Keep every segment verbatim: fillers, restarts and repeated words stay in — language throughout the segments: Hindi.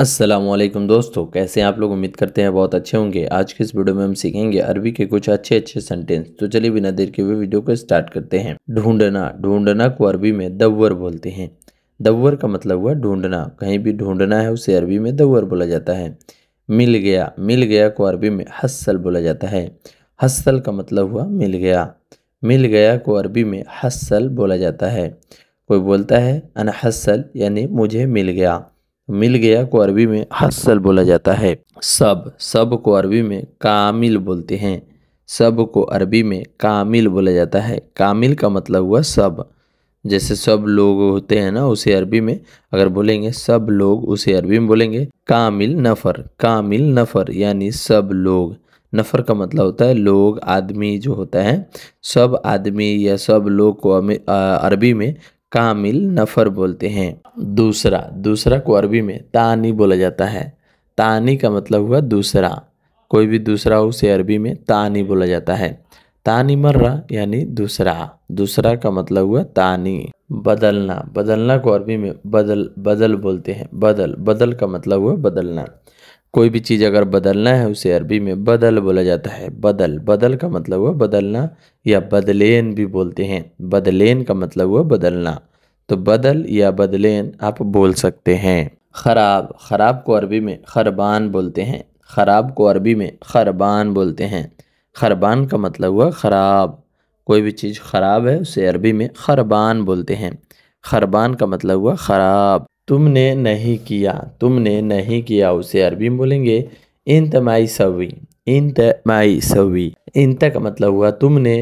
अस्सलामुअलैकुम दोस्तों, कैसे हैं आप लोग। उम्मीद करते हैं बहुत अच्छे होंगे। आज के इस वीडियो में हम सीखेंगे अरबी के कुछ अच्छे अच्छे सेंटेंस। तो चलिए बिना देर के हुए वीडियो को स्टार्ट करते हैं। ढूंढना। ढूंढना को अरबी में दव्वर बोलते हैं। दव्वर का मतलब हुआ ढूंढना। कहीं भी ढूंढना है उसे अरबी में दव्वर बोला जाता है। मिल गया। मिल गया को अरबी में हस्सल बोला जाता है। हस्सल का मतलब हुआ मिल गया। मिल गया को अरबी में हस्सल बोला जाता है। कोई बोलता है अन हस्सल यानी मुझे मिल गया। मिल गया को अरबी में हस्सल बोला जाता है। सब। सब को अरबी में कामिल बोलते हैं। सब को अरबी में कामिल बोला जाता है। कामिल का मतलब हुआ सब। जैसे सब लोग होते हैं ना, उसे अरबी में अगर बोलेंगे सब लोग, उसे अरबी में बोलेंगे कामिल नफर। कामिल नफर यानी सब लोग। नफर का मतलब होता है लोग, आदमी जो होता है। सब आदमी या सब लोग को अरबी में कामिल नफर बोलते हैं। दूसरा। दूसरा को अरबी में तानी बोला जाता है। तानी का मतलब हुआ दूसरा। कोई भी दूसरा हो उसे अरबी में तानी बोला जाता है। तानी मर्रा यानी दूसरा। दूसरा का मतलब हुआ तानी। बदलना। बदलना को अरबी में बदल बदल बोलते हैं। बदल। बदल का मतलब हुआ बदलना। कोई भी चीज़ अगर बदलना है उसे अरबी में बदल बोला जाता है। बदल। बदल का मतलब हुआ बदलना या बदलेन भी बोलते हैं। बदलेन का मतलब हुआ बदलना। तो बदल या बदलेन आप बोल सकते हैं। खराब। खराब को अरबी में खरबान बोलते हैं। खराब को अरबी में खरबान बोलते हैं। खरबान का मतलब हुआ खराब। कोई भी चीज़ खराब है उसे अरबी में खरबान बोलते हैं। खरबान का मतलब हुआ खराब। तुमने नहीं किया। तुमने नहीं किया उसे अरबी में बोलेंगे इंतमाई सवी। इंतमाई सवी। इंत का मतलब हुआ तुमने,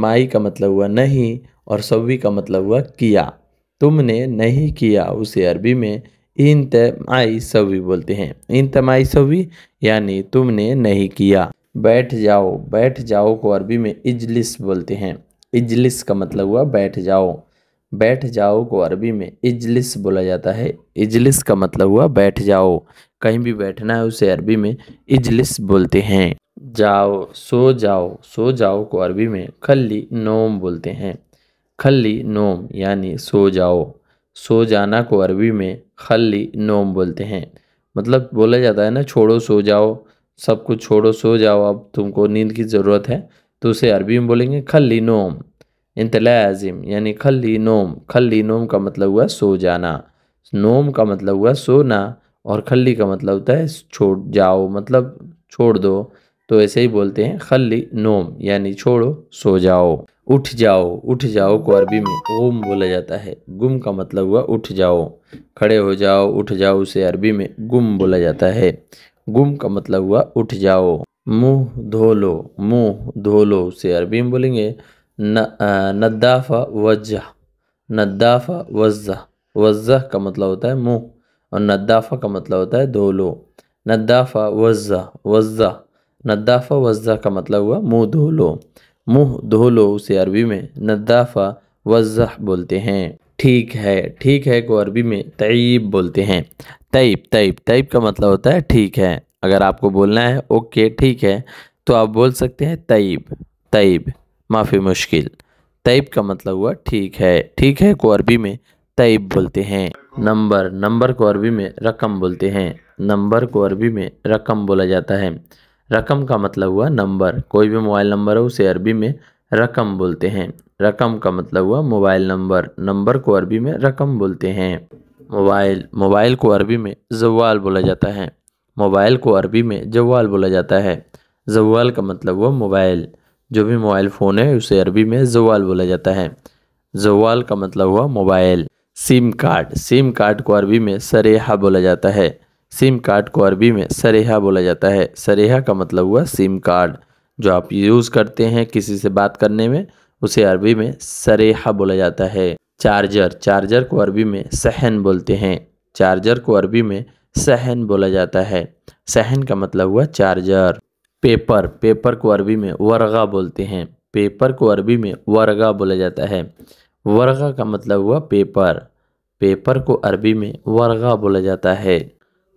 माई का मतलब हुआ नहीं और सवी का मतलब हुआ किया। तुमने नहीं किया उसे अरबी में इंतमाई सवी बोलते हैं। इंतमाई सवी यानी तुमने नहीं किया। बैठ जाओ। बैठ जाओ को अरबी में इजलिस बोलते हैं। इजलिस का मतलब हुआ बैठ जाओ। बैठ जाओ को अरबी में इजलिस बोला जाता है। इजलिस का मतलब हुआ बैठ जाओ। कहीं भी बैठना है उसे अरबी में इजलिस बोलते हैं। जाओ। सो जाओ। सो जाओ को अरबी में खल्ली नोम बोलते हैं। खल्ली नोम यानी सो जाओ। सो जाना को अरबी में खल्ली नोम बोलते हैं। मतलब बोला जाता है ना, छोड़ो सो जाओ, सब कुछ छोड़ो सो जाओ, अब तुमको नींद की ज़रूरत है, तो उसे अरबी में बोलेंगे खल्ली नोम। इंतलाज़िम यानी खल्ली नोम। खल्ली नोम का मतलब हुआ सो जाना। नोम का मतलब हुआ सोना और खल्ली का मतलब होता है छोड़ जाओ, मतलब छोड़ दो। तो ऐसे ही बोलते हैं खल्ली नोम यानी छोड़ो सो जाओ। उठ जाओ। उठ जाओ को अरबी में गुम बोला जाता है। गुम का मतलब हुआ उठ जाओ, खड़े हो जाओ, उठ जाओ, उसे अरबी में गुम बोला जाता है। गुम का मतलब हुआ उठ जाओ। मुँह धो लो। मुँह धो लो उसे अरबी में बोलेंगे न नद्दाफ़ा वजह। नद्दाफ़ा वजह। वजह का मतलब होता है मुँह और नद्दाफ़ा का मतलब होता है धो लो। नद्दाफ़ा वजह। वजह नद्दाफ़ा वजह का मतलब हुआ मुँह धो लो। मुँह धो लो उसे अरबी में नद्दाफ़ा वजह बोलते हैं। ठीक है। ठीक है को अरबी में तय्यब बोलते हैं। तय्यब। तय्यब तय्यब का मतलब होता है ठीक है। अगर आपको बोलना है ओके ठीक है तो आप बोल सकते हैं तय्यब। तय्यब माफ़ी मुश्किल। तय्यब का मतलब हुआ ठीक है। ठीक है को अरबी में तय्यब बोलते हैं। नंबर। नंबर को अरबी में रकम बोलते हैं। नंबर को अरबी में रकम बोला जाता है। रकम का मतलब हुआ नंबर। कोई भी मोबाइल नंबर हो उसे अरबी में रकम बोलते हैं। रकम का मतलब हुआ मोबाइल नंबर। नंबर को अरबी में रकम बोलते हैं। मोबाइल। मोबाइल को अरबी में जवाल बोला जाता है। मोबाइल को अरबी में जवाल बोला जाता है। जवाल का मतलब हुआ मोबाइल। जो भी मोबाइल फ़ोन है उसे अरबी में जवाल बोला जाता है। जवाल का मतलब हुआ mobile. Sim card. Sim card को अरबी में सरेहा बोला जाता है। सिम कार्ड को अरबी में सरेहा बोला जाता है। सरेहा का मतलब हुआ सिम कार्ड। जो आप यूज़ करते हैं किसी से बात करने में उसे अरबी में सरेहा बोला जाता है। चार्जर। चार्जर को अरबी में सहन बोलते हैं। चार्जर को अरबी में सहन बोला जाता है। सहन का मतलब हुआ चार्जर। पेपर। पेपर को अरबी में वर्गा बोलते हैं। पेपर को अरबी में वर्गा बोला जाता है। वर्गा का मतलब हुआ पेपर। पेपर को अरबी में वर्गा बोला जाता है।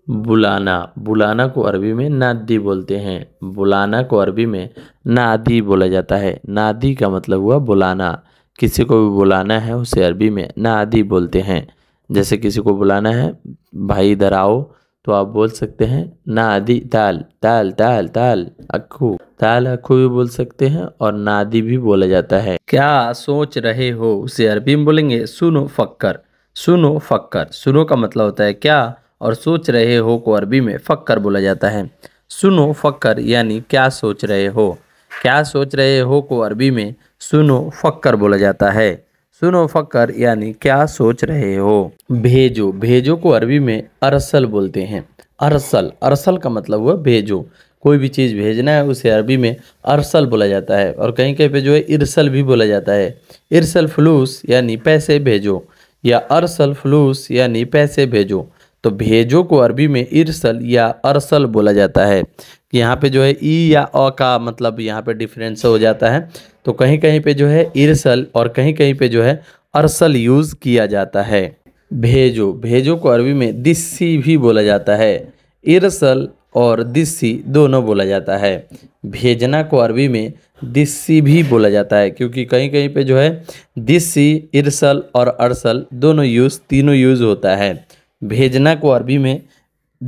बुलाना। बुलाना को अरबी में नादी बोलते हैं। बुलाना को अरबी में नादी बोला जाता है। नादी का मतलब हुआ बुलाना। किसी को भी बुलाना है उसे अरबी में नादी बोलते हैं। जैसे किसी को बुलाना है भाई इधर आओ तो आप बोल सकते हैं नादी ताल ताल ताल ताल अक्खू ताल अक्खू भी बोल सकते हैं और नादी भी बोला जाता है। क्या सोच रहे हो उसे अरबी में बोलेंगे सुनो फक्कर। सुनो फक्कर, सुनो का मतलब होता है क्या और सोच रहे हो को अरबी में फक्कर बोला जाता है। सुनो फक्कर यानी क्या सोच रहे हो। क्या सोच रहे हो को अरबी में सुनो फक्कर बोला जाता है। सुनो फक्कर यानी क्या सोच रहे हो। भेजो, भेजो को अरबी में अरसल बोलते हैं। अरसल, अरसल का मतलब हुआ भेजो। कोई भी चीज़ भेजना है उसे अरबी में अरसल बोला जाता है और कहीं कहीं पे जो है इरसल भी बोला जाता है। इरसल फलूस यानी पैसे भेजो या अरसल फलूस यानी पैसे भेजो। तो भेजो को अरबी में इरसल या अरसल बोला जाता है। यहाँ पे जो है ई या अ का मतलब यहाँ पे डिफरेंस हो जाता है। तो कहीं कहीं पे जो है इरसल और कहीं कहीं पे जो है अरसल यूज़ किया जाता है। भेजो, भेजो को अरबी में दिस्सी भी बोला जाता है। इरसल और दिस्सी दोनों बोला जाता है। भेजना को अरबी में दिस्सी भी बोला जाता है क्योंकि कहीं कहीं पे जो है दिस्सी, इरसल और अरसल दोनों यूज़, तीनों यूज़ होता है। भेजना को अरबी में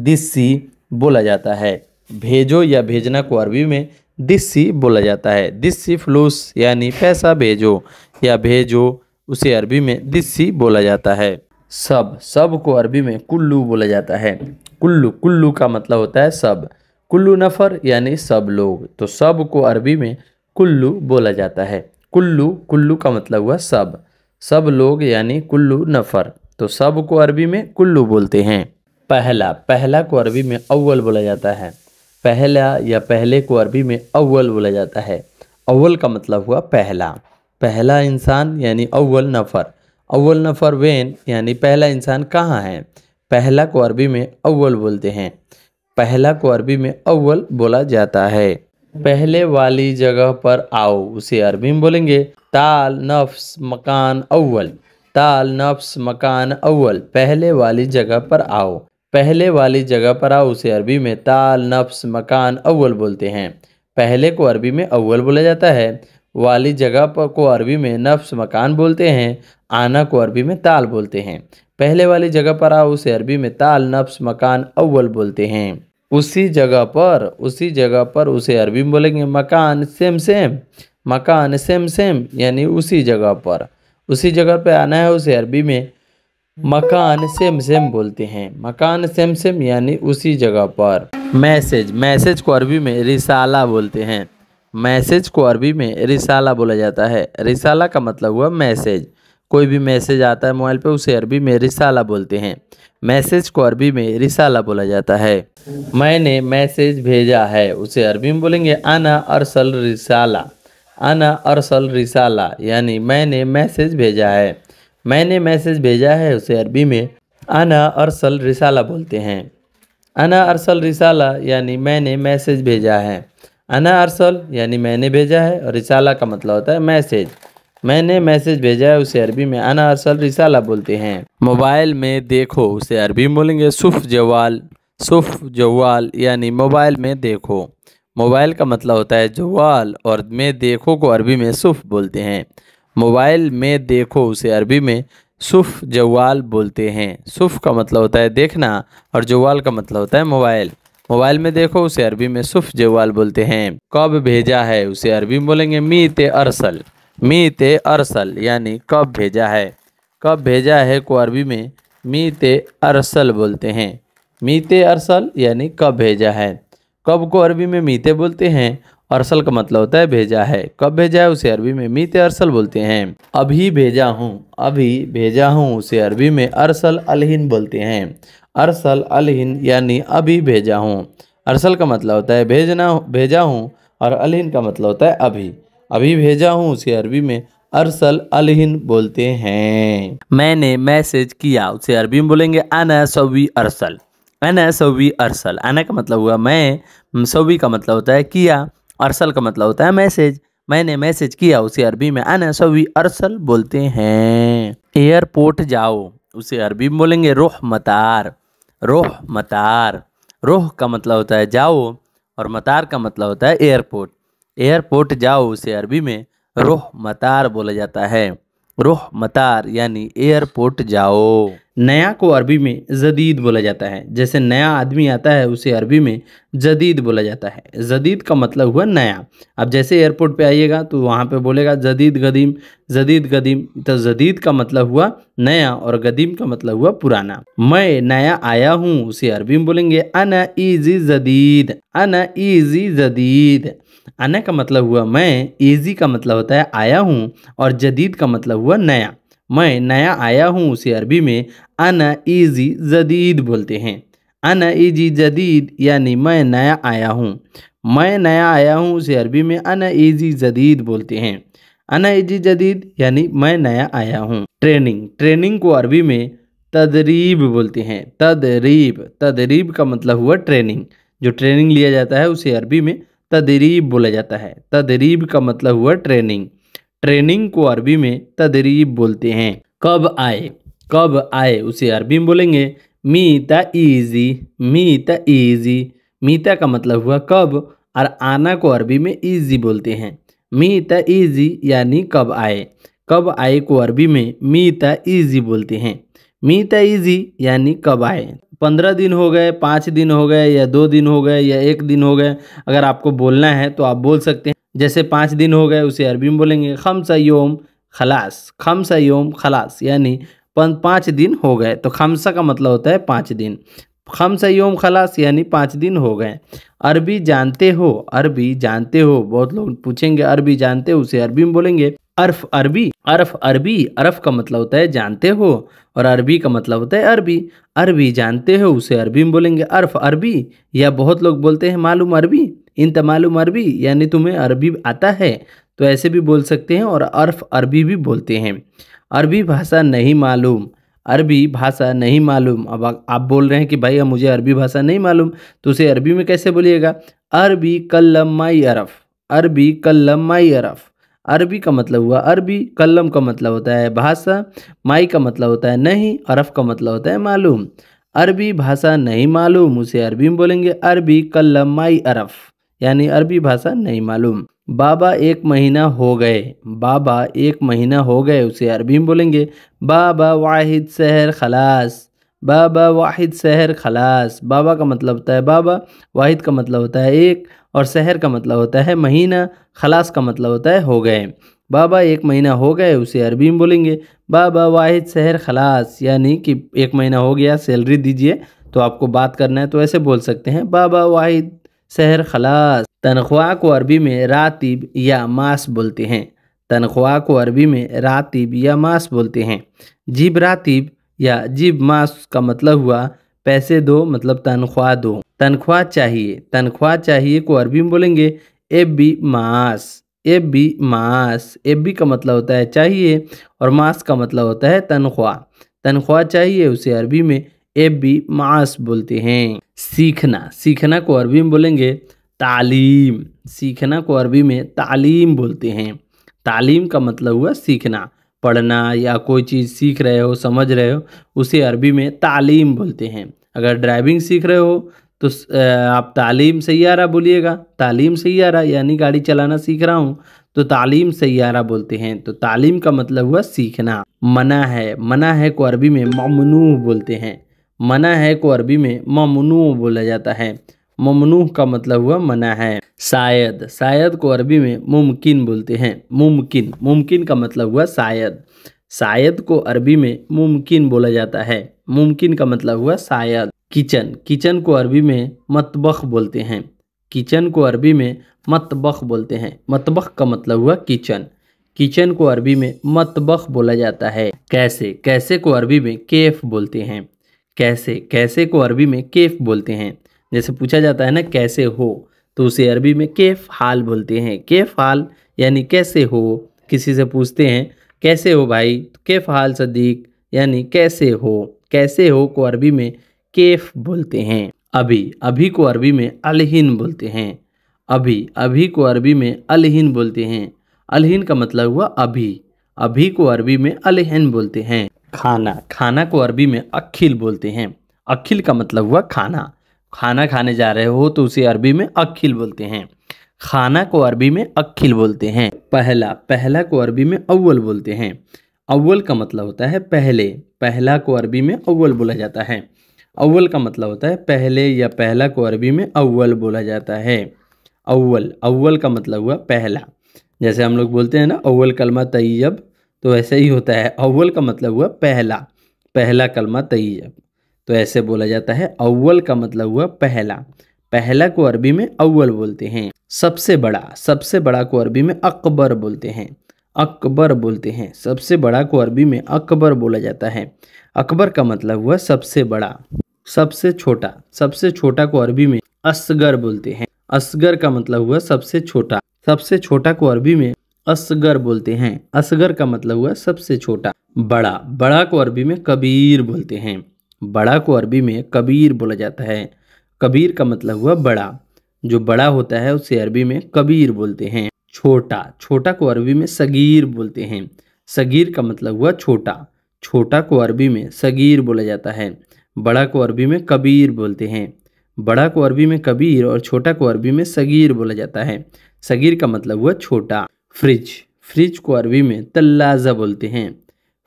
दिस्सी बोला जाता है। भेजो या भेजना को अरबी में दिस्सी बोला जाता है। दिस्सी फ्लूस यानी पैसा भेजो या भेजो उसे अरबी में दिस्सी बोला जाता है। सब, सब को अरबी में कुल्लू बोला जाता है। कुल्लू, कुल्लू का मतलब होता है सब। कुल्लू नफर यानी सब लोग। तो सब को अरबी में कुल्लू बोला जाता है। कुल्लू, कुल्लू का मतलब हुआ सब। सब लोग यानी कुल्लू नफर। तो सब को अरबी में कुल्लू बोलते हैं। पहला, पहला को अरबी में अव्वल बोला जाता है। पहला या पहले को अरबी में अव्वल बोला जाता है। अव्वल का मतलब हुआ पहला। पहला इंसान यानी अव्वल नफर। अव्वल नफर वेन यानी पहला इंसान कहाँ है। पहला को अरबी में अव्वल बोलते हैं। पहला को अरबी में अव्वल बोला जाता है। पहले वाली जगह पर आओ उसे अरबी में बोलेंगे ताल नफ्स मकान अव्वल। ताल नफ्स मकान अव्वल, पहले वाली जगह पर आओ। पहले वाली जगह पर आओ उसे अरबी में ताल नफ्स मकान अव्वल बोलते हैं। पहले को अरबी में अव्वल बोला जाता है। वाली जगह पर को अरबी में नफ्स मकान बोलते हैं। आना को अरबी में ताल बोलते हैं। पहले वाली जगह पर आओ उसे अरबी में ताल नफ्स मकान अव्वल बोलते हैं। उसी जगह पर, उसी जगह पर उसे अरबी में बोलेंगे मकान सेम सेम। मकान सेम सेम यानी उसी जगह पर। उसी जगह पर आना है उसे अरबी में मकान सेम सेम बोलते हैं। मकान सेम सेम यानी उसी जगह पर। मैसेज, मैसेज को अरबी में रिसाला बोलते हैं। मैसेज को अरबी में रिसाला बोला जाता है। रिसाला का मतलब हुआ मैसेज। कोई भी मैसेज आता है मोबाइल पे उसे अरबी में रिसाला बोलते हैं। मैसेज को अरबी में रिसाला बोला जाता है। मैंने मैसेज भेजा है उसे अरबी में बोलेंगे आना अरसल रिसाला। आना अरसल रिसाला यानी मैंने मैसेज भेजा है। मैंने मैसेज भेजा है उसे अरबी में आना अरसल रिसाला बोलते हैं। आना अरसल रिसाला यानी मैंने मैसेज भेजा है। आना अरसल यानी मैंने भेजा है और रिसाला का मतलब होता है मैसेज। मैंने मैसेज भेजा है उसे अरबी में आना अरसल रिसाला बोलते हैं। मोबाइल में देखो उसे अरबी में बोलेंगे सुफ जवाल। सुफ जवाल यानी मोबाइल में देखो। मोबाइल का मतलब होता है जवाल और में देखो को अरबी में सुफ बोलते हैं। मोबाइल में देखो उसे अरबी में सुफ जवाल बोलते हैं। सुफ का मतलब होता है देखना और जवाल का मतलब होता है मोबाइल। मोबाइल में देखो उसे अरबी में सुफ जवाल बोलते हैं। कब भेजा है उसे अरबी में बोलेंगे मीते अरसल। मीते अरसल यानी कब भेजा है। कब भेजा है को अरबी में मीते अरसल बोलते हैं। मीते अरसल यानी कब भेजा है। कब को अरबी में मीते बोलते हैं। अरसल का मतलब होता है भेजा है। कब भेजा है उसे अरबी में मीते अरसल बोलते हैं। अभी भेजा हूँ, अभी भेजा हूँ उसे अरबी में अरसल अलहिन बोलते हैं। अरसल अलहिन यानी अभी भेजा हूँ। अरसल का मतलब होता है भेजना, भेजा हूँ और अलहिन का मतलब होता है अभी। अभी भेजा हूँ उसे अरबी में अरसल अलहिन बोलते हैं। मैंने मैसेज किया उसे अरबी में बोलेंगे आना सवी अरसल। आना सवी अरसल। आना का मतलब हुआ मैं, सवी का मतलब होता है किया, अरसल का मतलब होता है मैसेज। मैंने मैसेज किया उसे अरबी में आना सवी अरसल बोलते हैं। एयरपोर्ट जाओ उसे अरबी में बोलेंगे रोह मतार। रोह मतार। रोह का मतलब होता है जाओ और मतार का मतलब होता है एयरपोर्ट। एयरपोर्ट जाओ उसे अरबी में रोह मतार बोला जाता है। रोह मतार यानी एयरपोर्ट जाओ। नया को अरबी में जदीद बोला जाता है। जैसे नया आदमी आता है उसे अरबी में जदीद बोला जाता है। जदीद का मतलब हुआ नया। अब जैसे एयरपोर्ट पे आइएगा तो वहाँ पे बोलेगा जदीद गदीम, जदीद गदीम। तो जदीद का मतलब हुआ नया और गदीम का मतलब हुआ पुराना। मैं नया आया हूँ उसे अरबी में बोलेंगे अना ईजी जदीद, अना ईजी जदीद। अना का मतलब हुआ मैं, ईजी का मतलब होता है आया हूँ और जदीद का मतलब हुआ नया। मैं नया आया हूँ उसे अरबी में अना ईजी जदीद बोलते हैं। अना ईजी जदीद यानी मैं नया आया हूँ। मैं नया आया हूँ उसे अरबी में अना ईजी जदीद बोलते हैं। अना ईजी जदीद यानी मैं नया आया हूँ। ट्रेनिंग, ट्रेनिंग को अरबी में तदरीब बोलते हैं। तदरीब, तदरीब का मतलब हुआ ट्रेनिंग। जो ट्रेनिंग लिया जाता है उसे अरबी में तदरीब बोला जाता है। तदरीब का मतलब हुआ ट्रेनिंग। ट्रेनिंग को अरबी में तदरीब बोलते हैं। कब आए, कब आए उसे अरबी में बोलेंगे मीता ईजी, मीता ईजी। मीता का मतलब हुआ कब और आना को अरबी में ईजी बोलते हैं। मीता ईजी यानी कब आए। कब आए को अरबी में मीता ईजी बोलते हैं। मीता ईजी यानी कब आए। पंद्रह दिन हो गए, पाँच दिन हो गए, या दो दिन हो गए, या एक दिन हो गए, अगर आपको बोलना है तो आप बोल सकते हैं। जैसे पाँच दिन हो गए उसे अरबी में बोलेंगे खमसा योम खलास, खमसा योम खलास यानी पाँच दिन हो गए। तो खमसा का मतलब होता है पाँच दिन। खमसा योम खलास यानी पाँच दिन हो गए। अरबी जानते हो, अरबी जानते हो। बहुत लोग पूछेंगे अरबी जानते हो, उसे अरबी में बोलेंगे अर्फ अरबी, अर्फ अरबी। अर्फ का मतलब होता है जानते हो और अरबी का मतलब होता है अरबी। अरबी जानते हो उसे अरबी में बोलेंगे अर्फ अरबी। या बहुत लोग बोलते हैं मालूम अरबी, इंत मालूम अरबी यानी तुम्हें अरबी आता है, तो ऐसे भी बोल सकते हैं और अर्फ अरबी भी बोलते हैं। अरबी भाषा नहीं मालूम, अरबी भाषा नहीं मालूम। अब आप बोल रहे हैं कि भाई मुझे अरबी भाषा नहीं मालूम, तो उसे अरबी में कैसे बोलिएगा अरबी कल्लम माई अरफ, अरबी कल्लम माई अरफ। अरबी का मतलब हुआ अरबी, कल्लम का मतलब होता है भाषा, माई का मतलब होता है नहीं, अरफ का मतलब होता है मालूम। अरबी भाषा नहीं मालूम उसे अरबी में बोलेंगे अरबी कल्लम माई अरफ यानी अरबी भाषा नहीं मालूम। बाबा एक महीना हो गए, बाबा एक महीना हो गए उसे अरबी में बोलेंगे बाबा वाहिद शहर खलास, बाबा वाहिद शहर खलास। बाबा का मतलब होता है बाबा, वाहिद का मतलब होता है एक और शहर का मतलब होता है महीना, खलास का मतलब होता है हो गए। बाबा एक महीना हो गए उसे अरबी में बोलेंगे बाबा वाहिद शहर खलास यानी कि एक महीना हो गया, सैलरी दीजिए। तो आपको बात करना है तो ऐसे बोल सकते हैं बाबा वाहिद शहर खलास। तनख्वाह को अरबी में रातिब या मास बोलते हैं। तनख्वाह को अरबी में रातिब या मास बोलते हैं। जीब रातिब या जीब मास का मतलब हुआ पैसे दो, मतलब तनख्वाह दो। तनख्वाह चाहिए, तनख्वाह चाहिए को अरबी में बोलेंगे एबी मास, एबी मास। एबी का मतलब होता है चाहिए और मास का मतलब होता है तनख्वाह। तनख्वाह चाहिए उसे अरबी में एबी मास बोलते हैं। सीखना, सीखना को अरबी में बोलेंगे तालीम। सीखना को अरबी में तालीम बोलते हैं। तालीम का मतलब हुआ सीखना, पढ़ना, या कोई चीज़ सीख रहे हो, समझ रहे हो, उसे अरबी में तालीम बोलते हैं। अगर ड्राइविंग सीख रहे हो तो आप तालीम सैयारा बोलिएगा। तालीम सैयारा यानी गाड़ी चलाना सीख रहा हूँ तो तालीम सैयारा बोलते हैं। तो तालीम का मतलब हुआ सीखना। मना है, मना है को अरबी में ममनू बोलते हैं। मना है को अरबी में ममनू बोला जाता है। ममनू का मतलब हुआ मना है। शायद, शायद को अरबी में मुमकिन बोलते हैं। मुमकिन, मुमकिन का मतलब हुआ शायद। शायद को अरबी में मुमकिन बोला जाता है। मुमकिन का मतलब हुआ शायद। किचन, किचन को अरबी में मतबख बोलते हैं। किचन को अरबी में मतबख बोलते हैं। मतबख का मतलब हुआ किचन। किचन को अरबी में मतबख बोला जाता है। कैसे, कैसे को अरबी में कैफ बोलते हैं। कैसे, कैसे को अरबी में कैफ बोलते हैं। जैसे पूछा जाता है ना कैसे हो, तो उसे अरबी में कैफ हाल बोलते हैं। कैफ हाल यानी कैसे हो। किसी से पूछते हैं कैसे हो भाई, तो कैफ हाल सदीक यानी कैसे हो। कैसे हो को अरबी में कैफ बोलते हैं। अभी, अभी को अरबी में अलहिन बोलते हैं। अभी, अभी को अरबी में अलहिन बोलते हैं। अलहिन का मतलब हुआ अभी। अभी को अरबी में अलहिन बोलते हैं। खाना, खाना को अरबी में अखिल बोलते हैं। अखिल का मतलब हुआ खाना। खाना खाने जा रहे हो तो उसे अरबी में अखिल बोलते हैं। खाना को अरबी में अखिल बोलते हैं। पहला, पहला को अरबी में अव्वल बोलते हैं। अव्वल का मतलब होता है पहले, पहला को अरबी में अव्वल बोला जाता है। अव्वल का मतलब होता है पहले या पहला को अरबी में अव्वल बोला जाता है। अव्वल, अव्वल का मतलब हुआ पहला। जैसे हम लोग बोलते हैं ना अव्वल कलमा तय्यब, तो ऐसे ही होता है। अव्वल का मतलब हुआ पहला, पहला कलमा तय्यब, तो ऐसे बोला जाता है। अव्वल का मतलब हुआ पहला, पहला को अरबी में अव्वल बोलते हैं। सबसे बड़ा, सबसे बड़ा को अरबी में अकबर बोलते हैं, अकबर बोलते हैं। सबसे बड़ा को अरबी में अकबर बोला जाता है। अकबर का मतलब हुआ सबसे बड़ा। सबसे छोटा, सबसे छोटा को अरबी में असगर बोलते हैं। असगर का मतलब हुआ सबसे छोटा, सबसे छोटा को अरबी में असगर बोलते हैं। असगर का मतलब हुआ सबसे छोटा। बड़ा, बड़ा को अरबी में कबीर बोलते हैं। बड़ा को अरबी में कबीर बोला जाता है। कबीर का मतलब हुआ बड़ा, जो बड़ा होता है उसे अरबी में कबीर बोलते हैं। छोटा, छोटा को अरबी में सगीर बोलते हैं। सगीर का मतलब हुआ छोटा, छोटा को अरबी में सगीर बोला जाता है। बड़ा को अरबी में कबीर बोलते हैं। बड़ा को अरबी में कबीर और छोटा को अरबी में सगीर बोला जाता है। सगीर का मतलब हुआ छोटा। फ्रिज, फ्रिज को अरबी में तल्लाजा बोलते हैं।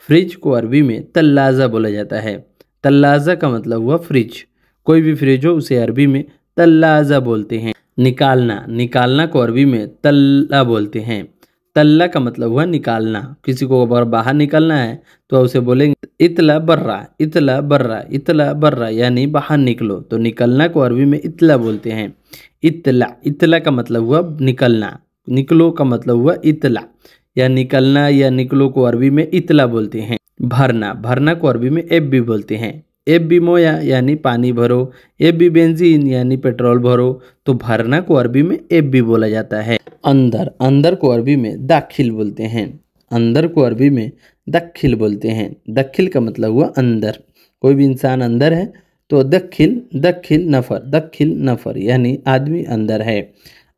फ्रिज को अरबी में तल्लाजा बोला जाता है। तल्लाजा का मतलब हुआ फ्रिज, कोई भी फ्रिज हो उसे अरबी में तल्लाजा बोलते हैं। निकालना, निकालना को अरबी में तल्ला बोलते हैं। तल्ला का मतलब हुआ निकालना। किसी को अगर बाहर निकालना है तो उसे बोलेंगे इतला बर्रा, इतला बर्रा, इतला बर्रा, यानी बाहर निकलो। तो निकलना को अरबी में इतला बोलते हैं। इतला, इतला का मतलब हुआ निकलना। निकलो का मतलब हुआ इतला, या निकलना या निकलो को अरबी में इतला बोलते हैं। भरना, भरना को अरबी में एब्बी बोलते हैं। एब्बी मोया यानी पानी भरो, एब्बी बेंजीन यानी पेट्रोल भरो, तो भरना को अरबी में एब्बी बोला जाता है। अंदर, अंदर को अरबी में दाखिल बोलते हैं। अंदर को अरबी में दखिल बोलते हैं। दखिल का मतलब हुआ अंदर, कोई भी इंसान अंदर है तो दखिल, दखिल नफर, दखिल नफर, यानी आदमी अंदर है।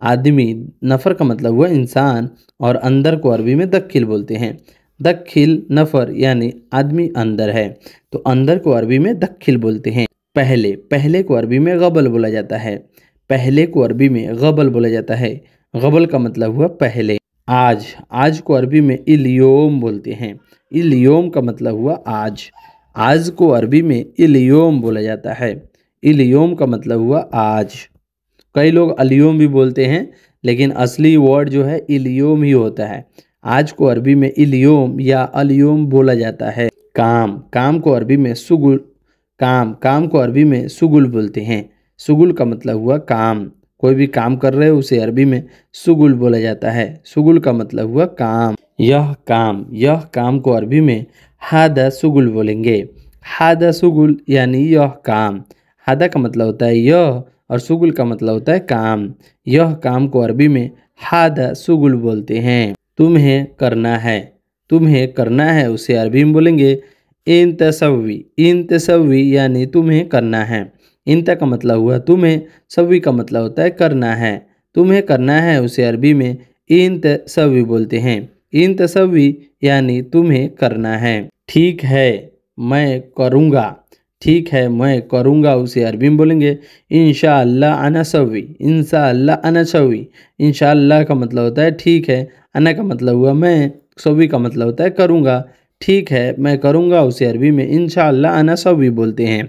आदमी, नफर का मतलब हुआ इंसान, और अंदर को अरबी में दखिल बोलते हैं। दखिल नफर यानी आदमी अंदर है, तो अंदर को अरबी में दखिल बोलते हैं। पहले, पहले को अरबी में गबल बोला जाता है। पहले को अरबी में गबल बोला जाता है। गबल का मतलब हुआ पहले। आज, आज को अरबी में इल्योम बोलते हैं। इल्योम का मतलब हुआ आज। आज को अरबी में इल्योम बोला जाता है। इल्योम का मतलब हुआ आज। कई लोग अल्योम भी बोलते हैं, लेकिन असली वर्ड जो है इल्योम ही होता है। आज को अरबी में इल्योम या अल्योम बोला जाता है। काम, काम को अरबी में सुगुल, काम, काम को अरबी में सुगुल बोलते हैं। सुगुल का मतलब हुआ काम, कोई भी काम कर रहे हो उसे अरबी में सुगुल बोला जाता है। सुगुल का मतलब हुआ काम। यह काम, यह काम को अरबी में हादा सुगुल बोलेंगे। हादा सुगुल यानी यह काम। हादा का मतलब होता है यह, और सुगुल का मतलब होता है काम। यह काम को अरबी में हादा सुगुल बोलते हैं। तुम्हें करना है, तुम्हें करना है उसे अरबी में बोलेंगे इन तसवी, इन तसवी यानी तुम्हें करना है। इनता का मतलब हुआ तुम्हें, सवी का मतलब होता है करना है। तुम्हें करना है उसे अरबी में इन तसवी बोलते हैं। इन तसवी यानी तुम्हें करना है। ठीक है मैं करूँगा, ठीक है मैं करूँगा उसे अरबी में बोलेंगे इंशाअल्लाह अना सवी, इंशाअल्लाह अना सवी। इंशाअल्लाह का मतलब होता है ठीक है, अना का मतलब हुआ मैं, सवी का मतलब होता है करूँगा। ठीक है मैं करूँगा उसे अरबी में इंशाअल्लाह अना सवी बोलते हैं।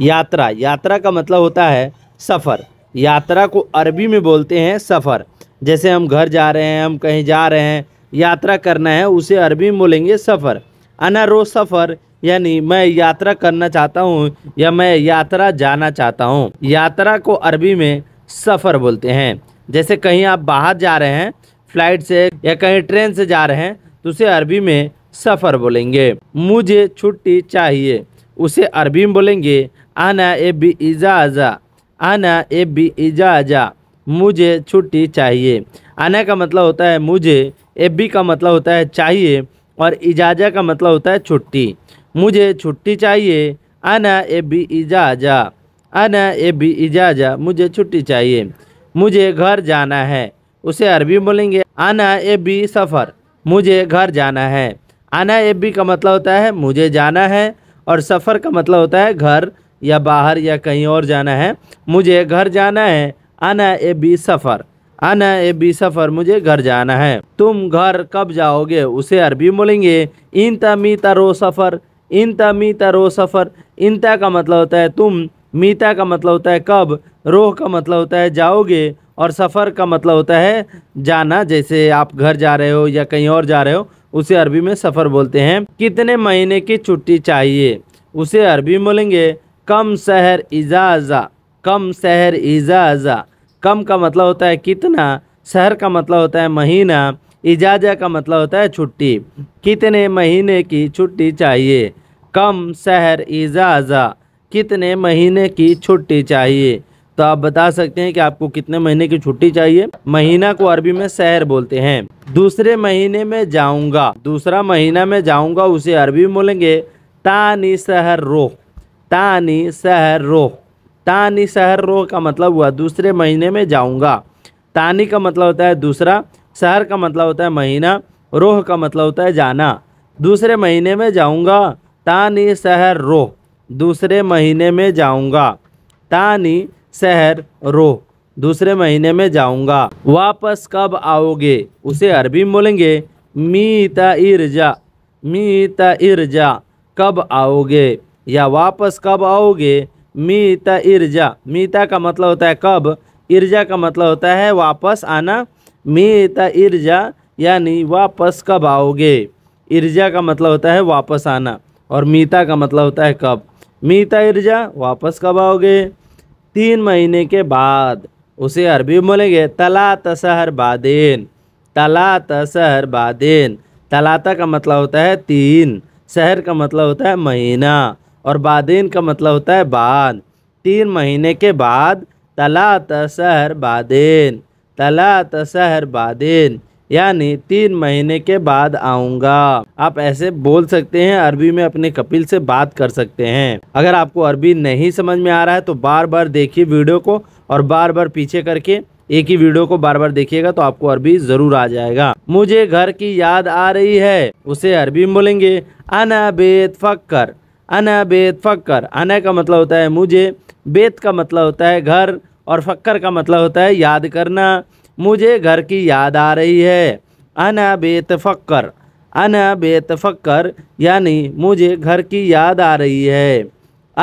यात्रा, यात्रा का मतलब होता है सफ़र। यात्रा को अरबी में बोलते हैं सफ़र। जैसे हम घर जा रहे हैं, हम कहीं जा रहे हैं, यात्रा करना है उसे अरबी में बोलेंगे सफ़र। अना रो सफ़र यानी मैं यात्रा करना चाहता हूँ, या मैं यात्रा जाना चाहता हूँ। यात्रा को अरबी में सफ़र बोलते हैं। जैसे कहीं आप बाहर जा रहे हैं फ्लाइट से, या कहीं ट्रेन से जा रहे हैं, तो उसे अरबी में सफ़र बोलेंगे। मुझे छुट्टी चाहिए उसे अरबी में बोलेंगे आना एबी इजाज़ा, आना एबी इजाज़ा, मुझे छुट्टी चाहिए। आना का मतलब होता है मुझे, एबी का मतलब होता है चाहिए, और इजाज़ा का मतलब होता है छुट्टी। मुझे छुट्टी चाहिए आना एबी इजाज़ा, आना एबी इजाज़ा, मुझे छुट्टी चाहिए। मुझे घर जाना है उसे अरबी में बोलेंगे आना एबी सफ़र, मुझे घर जाना है। आना एबी का मतलब होता है मुझे जाना है, और सफ़र का मतलब होता है घर या बाहर या कहीं और जाना है। मुझे घर जाना है आना एबी सफ़र। अना एबी सफ़र, मुझे घर जाना है। तुम घर कब जाओगे उसे अरबी बोलेंगे इंता मीता रो सफ़र। इंता मीता रो सफ़र, इंता का मतलब होता है तुम, मीता का मतलब होता है कब, रोह का मतलब होता है जाओगे और सफ़र का मतलब होता है जाना। जैसे आप घर जा रहे हो या कहीं और जा रहे हो उसे अरबी में सफ़र बोलते हैं। कितने महीने की छुट्टी चाहिए उसे अरबी बोलेंगे कम शहर इजाज़ा। कम शहर इजाज़ा, कम का मतलब होता है कितना, शहर का मतलब होता है महीना, इजाज़ा का मतलब होता है छुट्टी। कितने महीने की छुट्टी चाहिए कम शहर इजाज़ा, कितने महीने की छुट्टी चाहिए। तो आप बता सकते हैं कि आपको कितने महीने की छुट्टी चाहिए। महीना को अरबी में शहर बोलते हैं। दूसरे महीने में जाऊंगा, दूसरा महीना में जाऊंगा उसे अरबी में बोलेंगे तानी शहर रोह। तानी शहर रोह, तानी शहर रोह का मतलब हुआ दूसरे महीने में जाऊंगा। तानी का मतलब होता है दूसरा, शहर का मतलब होता है महीना, रोह का मतलब होता है जाना। दूसरे महीने में जाऊंगा तानी शहर रोह, दूसरे महीने में जाऊंगा तानी शहर रोह, दूसरे महीने में जाऊंगा। वापस कब आओगे उसे अरबी में बोलेंगे मीता इरजा। मीता इरजा, कब आओगे या वापस कब आओगे मीता इरजा। मीता का मतलब होता है कब, इरजा का मतलब होता है वापस आना। मीता इरजा यानी वापस कब आओगे। इरजा का मतलब होता है वापस आना और मीता का मतलब होता है कब। मीता इरजा, वापस कब आओगे। तीन महीने के बाद उसे अरबी में बोलेंगे तलात शहर बादेन। तलात शहर बादेन, तलाता का मतलब होता है तीन, शहर का मतलब होता है महीना और बादेन का मतलब होता है बाद। तीन महीने के बाद तलात शहर बादेन। तलात शहर बादेन यानी तीन महीने के बाद आऊँगा। आप ऐसे बोल सकते हैं अरबी में, अपने कपिल से बात कर सकते हैं। अगर आपको अरबी नहीं समझ में आ रहा है तो बार बार देखिए वीडियो को और बार बार पीछे करके एक ही वीडियो को बार बार देखिएगा तो आपको अरबी ज़रूर आ जाएगा। मुझे घर की याद आ रही है उसे अरबी में बोलेंगे अना बेत फक्कर। अना बेत फक्कर, अना का मतलब होता है मुझे, बेत का मतलब होता है घर और फक्कर का मतलब होता है याद करना। मुझे घर की याद आ रही है अना बेत फक्कर। अना बेत फक्कर यानी मुझे घर की याद आ रही है।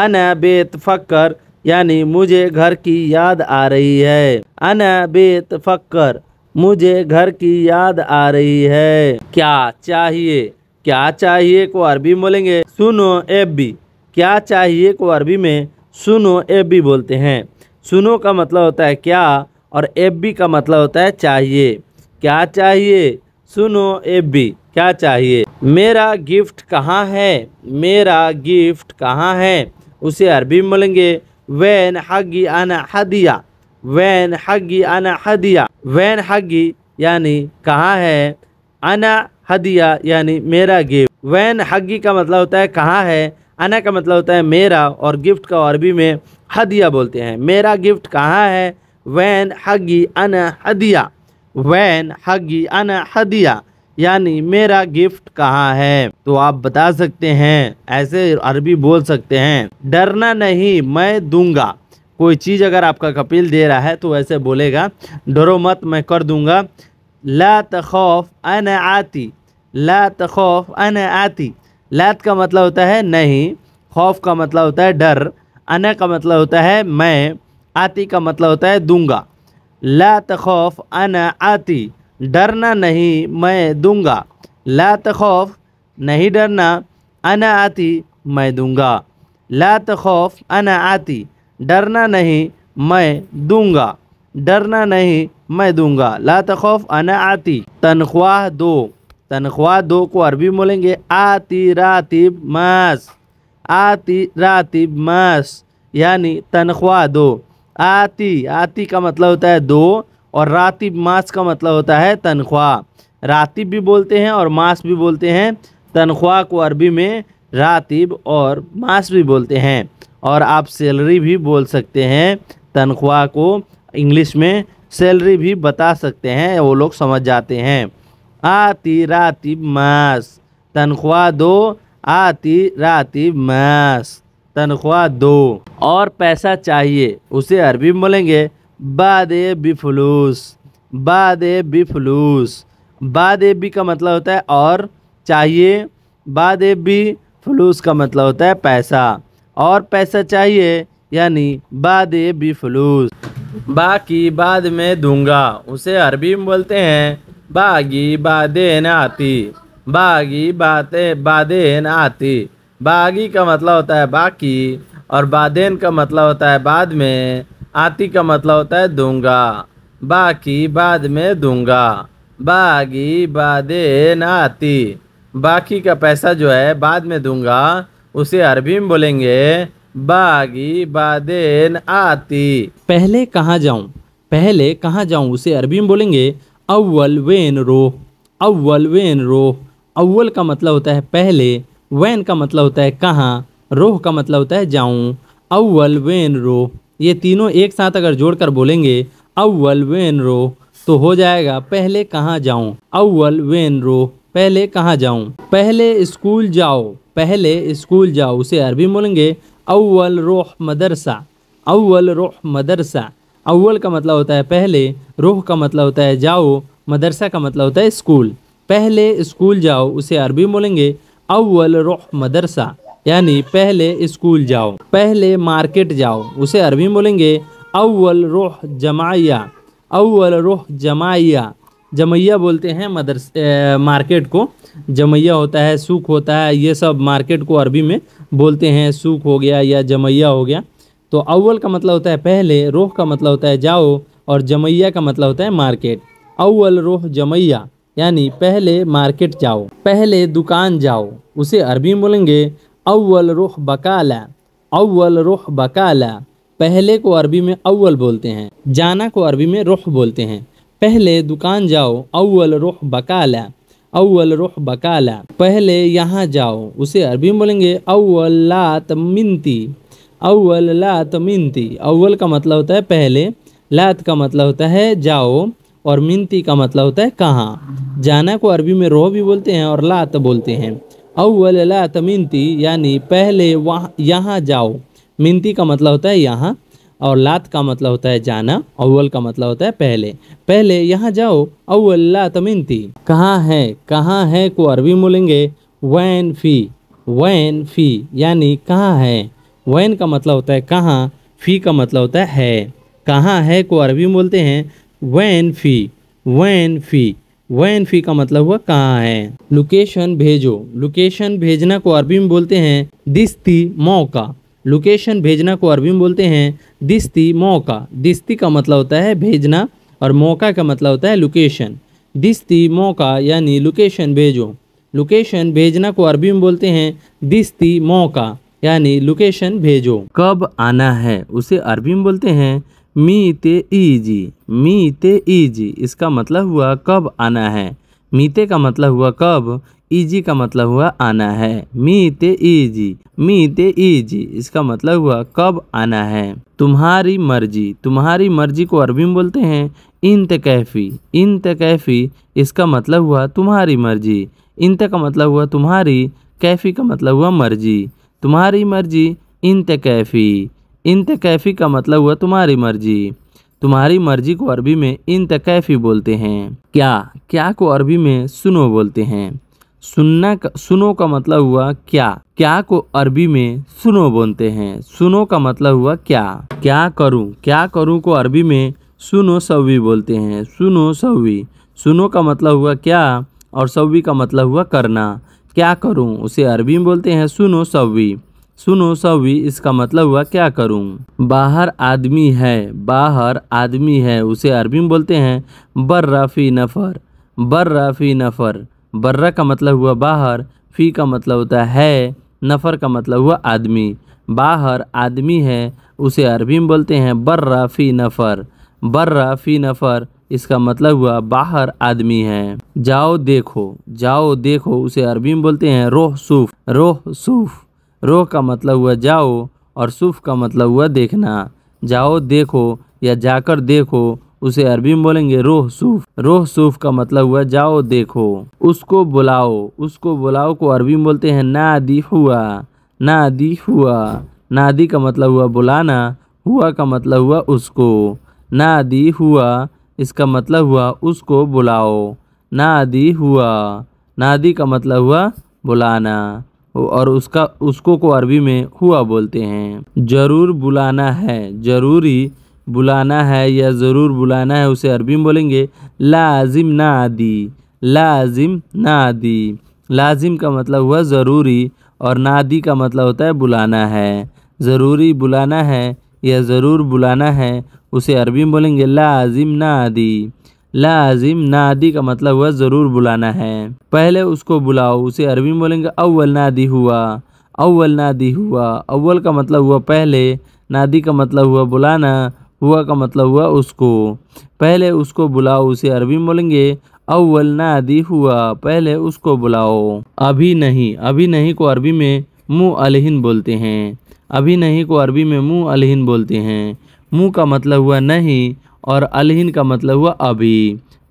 अना बेत फक्कर यानी मुझे घर की याद आ रही है। अना बेत फक्कर, मुझे घर की याद आ रही है। क्या चाहिए, क्या चाहिए को अरबी में बोलेंगे सुनो एबी। क्या चाहिए को अरबी में सुनो एबी बोलते हैं। सुनो का मतलब होता है क्या और एबी का मतलब होता है चाहिए। क्या चाहिए, सुनो एबी, क्या चाहिए। मेरा गिफ्ट कहाँ है, मेरा गिफ्ट कहाँ है उसे अरबी में बोलेंगे वैन हगी आना हदिया। वैन हगी आना हदिया, वैन हगी यानी कहाँ है, आना हदिया यानी मेरा गिफ्ट। वैन हगी का मतलब होता है कहाँ है, अना का मतलब होता है मेरा और गिफ्ट का अरबी में हदिया बोलते हैं। मेरा गिफ्ट कहाँ है वैन हगी अना हदिया। वैन हगी अना हदिया यानी मेरा गिफ्ट कहाँ है। तो आप बता सकते हैं, ऐसे अरबी बोल सकते हैं। डरना नहीं मैं दूंगा, कोई चीज़ अगर आपका कपिल दे रहा है तो ऐसे बोलेगा डरो मत मैं कर दूंगा। ला तखौफ अना आती। ला तखौफ अना आती, लात का मतलब होता है नहीं, खौफ का मतलब होता है डर, अना का मतलब होता है मैं, आती का मतलब होता है दूंगा। ला तखौफ अना आती, डरना नहीं मैं दूंगा। ला तखौफ नहीं डरना, अना आती मैं दूंगा। ला तखौफ अना आती, डरना नहीं मैं दूंगा। डरना नहीं मैं दूंगा, ला तखौफ अना आती। तनख्वाह दो। तनख्वाह दो को अरबी में बोलेंगे आती रातिब मास। आती रातिब मास यानी तनख्वाह दो। आती, आती का मतलब होता है दो और रातिब मास का मतलब होता है तनख्वाह। रातिब भी बोलते हैं और मास भी बोलते हैं। तनख्वाह को अरबी में रातिब और मास भी बोलते हैं और आप सैलरी भी बोल सकते हैं। तनख्वाह को इंग्लिश में सैलरी भी बता सकते हैं, वो लोग समझ जाते हैं। आती रातिब मास, तनख्वाह दो। आती रातिब मास, तनख्वाह दो। और पैसा चाहिए उसे अरबी में बोलेंगे बादे बिफुलूस। बाद ए बी फ्लूस, बाद ए बी का मतलब होता है और चाहिए, बाद ए बी फ्लूस का मतलब होता है पैसा, और पैसा चाहिए यानी बाद ए बी फ्लूस। बाकी बाद में दूंगा उसे अरबी में बोलते हैं बागी बादे न आती, बागी बातें बादे न आती। बागी का मतलब होता है बाकी और बादेन का मतलब होता है बाद में, आती का मतलब होता है दूंगा। बाकी बाद में दूंगा, बागी बादे न आती। बाकी का पैसा जो है बाद में दूंगा उसे अरबी में बोलेंगे बागी बादे न आती। पहले कहाँ जाऊँ, पहले कहाँ जाऊँ उसे अरबी में बोलेंगे अव्वल वेन रोह, अव्वल वेन रोह। अव्वल का मतलब होता है पहले, वैन का मतलब होता है कहाँ, रोह का मतलब होता है जाऊँ। अव्वल वेन रोह ये तीनों एक साथ अगर जोड़कर बोलेंगे अव्वल वेन रोह तो हो जाएगा पहले कहाँ जाऊँ, अव्वल वेन रोह, पहले कहाँ जाऊँ। पहले स्कूल जाओ, पहले स्कूल जाओ उसे अरबी में बोलेंगे अव्वल रोह मदरसा, अव्वल रोह मदरसा। अव्वल का मतलब होता है पहले, रोह का मतलब होता है जाओ, मदरसा का मतलब होता है स्कूल। पहले स्कूल जाओ उसे अरबी में बोलेंगे अव्वल रोह मदरसा यानी पहले स्कूल जाओ। पहले मार्केट जाओ उसे अरबी में बोलेंगे अव्वल रोह जमाइया, अव्वल रोह जमाइया। जमैया बोलते हैं मदरस मार्केट को, जमैया होता है, सूख होता है, ये सब मार्केट को अरबी में बोलते हैं, सूख हो गया या जमैया हो गया। तो अव्वल का मतलब होता है पहले, रोह का मतलब होता है जाओ और जमैया का मतलब होता है मार्केट। अव्वल रोह जमैया यानी पहले मार्केट जाओ। पहले दुकान जाओ उसे अरबी में बोलेंगे अव्वल रोह बकाला, अव्वल रोह बकाला। पहले को अरबी में अव्वल बोलते हैं, जाना को अरबी में रोह बोलते हैं। पहले दुकान जाओ अव्वल रोह बकाला, अव्वल रोह बकाला। पहले यहाँ जाओ उसे अरबी में बोलेंगे अव्वल लात मिनती, अव्वल लात मिनती। अव्वल का मतलब होता है पहले, लात का मतलब होता है जाओ और मिनती का मतलब होता है कहाँ। जाना को अरबी में रोह भी बोलते हैं और लात बोलते हैं। अव्वल लात मिनती यानी पहले वहाँ यहाँ जाओ, मिनती का मतलब होता है यहाँ और लात का मतलब होता है जाना, अव्वल का मतलब होता है पहले। पहले यहाँ जाओ अव्वल लात मिनती। कहाँ है, कहाँ है को अरबी में बोलेंगे वैन फी, वैन फी यानी कहाँ है। वैन का मतलब होता है कहाँ, फ़ी का मतलब होता है। कहाँ है को अरबी में बोलते हैं वैन फ़ी, वैन फ़ी। वैन फ़ी का मतलब हुआ कहाँ है। लोकेशन भेजो, लोकेशन भेजना को अरबी में बोलते हैं दिस्ती मौका। लोकेशन भेजना को अरबी में बोलते हैं दिस्ती मौका। दिस्ती का मतलब होता है भेजना और मौका का मतलब होता है लोकेशन। दिस्ती मौका यानी लोकेशन भेजो। लोकेशन भेजना को अरबी में बोलते हैं दिस्ती मौका यानी लोकेशन भेजो। कब आना है उसे अरबी में बोलते हैं मीते ईजी, मीते ईजी। इसका मतलब हुआ कब आना है। मीते का मतलब हुआ कब, ईजी का मतलब हुआ आना है। मीते ईजी, मीते ईजी इसका मतलब हुआ कब आना है। तुम्हारी मर्जी, तुम्हारी मर्जी को अरबी में बोलते हैं इंतकैफी, इंतकैफी। इसका मतलब हुआ तुम्हारी मर्जी। इंत का मतलब हुआ तुम्हारी, कैफी का मतलब हुआ मर्जी। तुम्हारी मर्जी इंतकैफी, इंतकैफी का मतलब हुआ तुम्हारी मर्जी। तुम्हारी मर्जी को अरबी में इंतकैफी बोलते हैं। क्या, क्या को अरबी में सुनो बोलते हैं। सुनना का, सुनो का मतलब हुआ क्या। क्या को अरबी में सुनो बोलते हैं। सुनो का मतलब हुआ क्या। क्या करूं, क्या करूं को अरबी में सुनो सवी बोलते हैं। सुनो सवी, सुनो का मतलब हुआ क्या और सवी का मतलब हुआ करना। क्या करूं उसे अरबी में बोलते हैं सुनो सवी, सुनो सवी इसका मतलब हुआ क्या करूं। बाहर आदमी है, बाहर आदमी है उसे अरबी में बोलते हैं बर्रा फी नफर, बर्रा फी नफर। बर्रा का मतलब हुआ बाहर, फी का मतलब होता है, नफर का मतलब हुआ आदमी। बाहर आदमी है उसे अरबी में बोलते हैं बर्रा फी नफर, बर्रा फी नफर इसका मतलब हुआ बाहर आदमी है। जाओ देखो, जाओ देखो उसे अरबी में बोलते हैं रोह सूफ, रोह सूफ। रोह का मतलब हुआ जाओ और सूफ का मतलब हुआ देखना। जाओ देखो या जाकर देखो उसे अरबी में बोलेंगे रोह सूफ, रोह सूफ का मतलब हुआ जाओ देखो। उसको बुलाओ, उसको बुलाओ को अरबी में बोलते हैं नादी हुआ, नादी हुआ। नादी का मतलब हुआ बुलाना, हुआ का मतलब हुआ उसको। नादी हुआ इसका मतलब हुआ उसको बुलाओ। नादी हुआ, नादी का मतलब हुआ बुलाना और उसका उसको को अरबी में हुआ बोलते हैं। ज़रूर बुलाना है, ज़रूरी बुलाना है या ज़रूर बुलाना है उसे अरबी में बोलेंगे लाजिम नादी। लाजिम नादी, लाजिम का मतलब हुआ ज़रूरी और नादी का मतलब होता है बुलाना है। ज़रूरी बुलाना है या ज़रूर बुलाना है उसे अरबी में बोलेंगे लाजिम नादी। लाजिम नादी का मतलब हुआ ज़रूर बुलाना है, पहले उसको बुलाओ उसे अरबी में बोलेंगे अव्वल नादी हुआ। अव्वल नादी हुआ, अव्वल का मतलब हुआ पहले, नादी का मतलब हुआ बुलाना, हुआ का मतलब हुआ उसको। पहले उसको बुलाओ उसे अरबी में बोलेंगे अव्वल नादी हुआ, पहले उसको बुलाओ। अभी नहीं, अभी नहीं को अरबी में मुँह अलहिन बोलते हैं। अभी नहीं को अरबी में मुँह अलहिन बोलते हैं। मुँह का मतलब हुआ नहीं और अलहिन का मतलब हुआ अभी।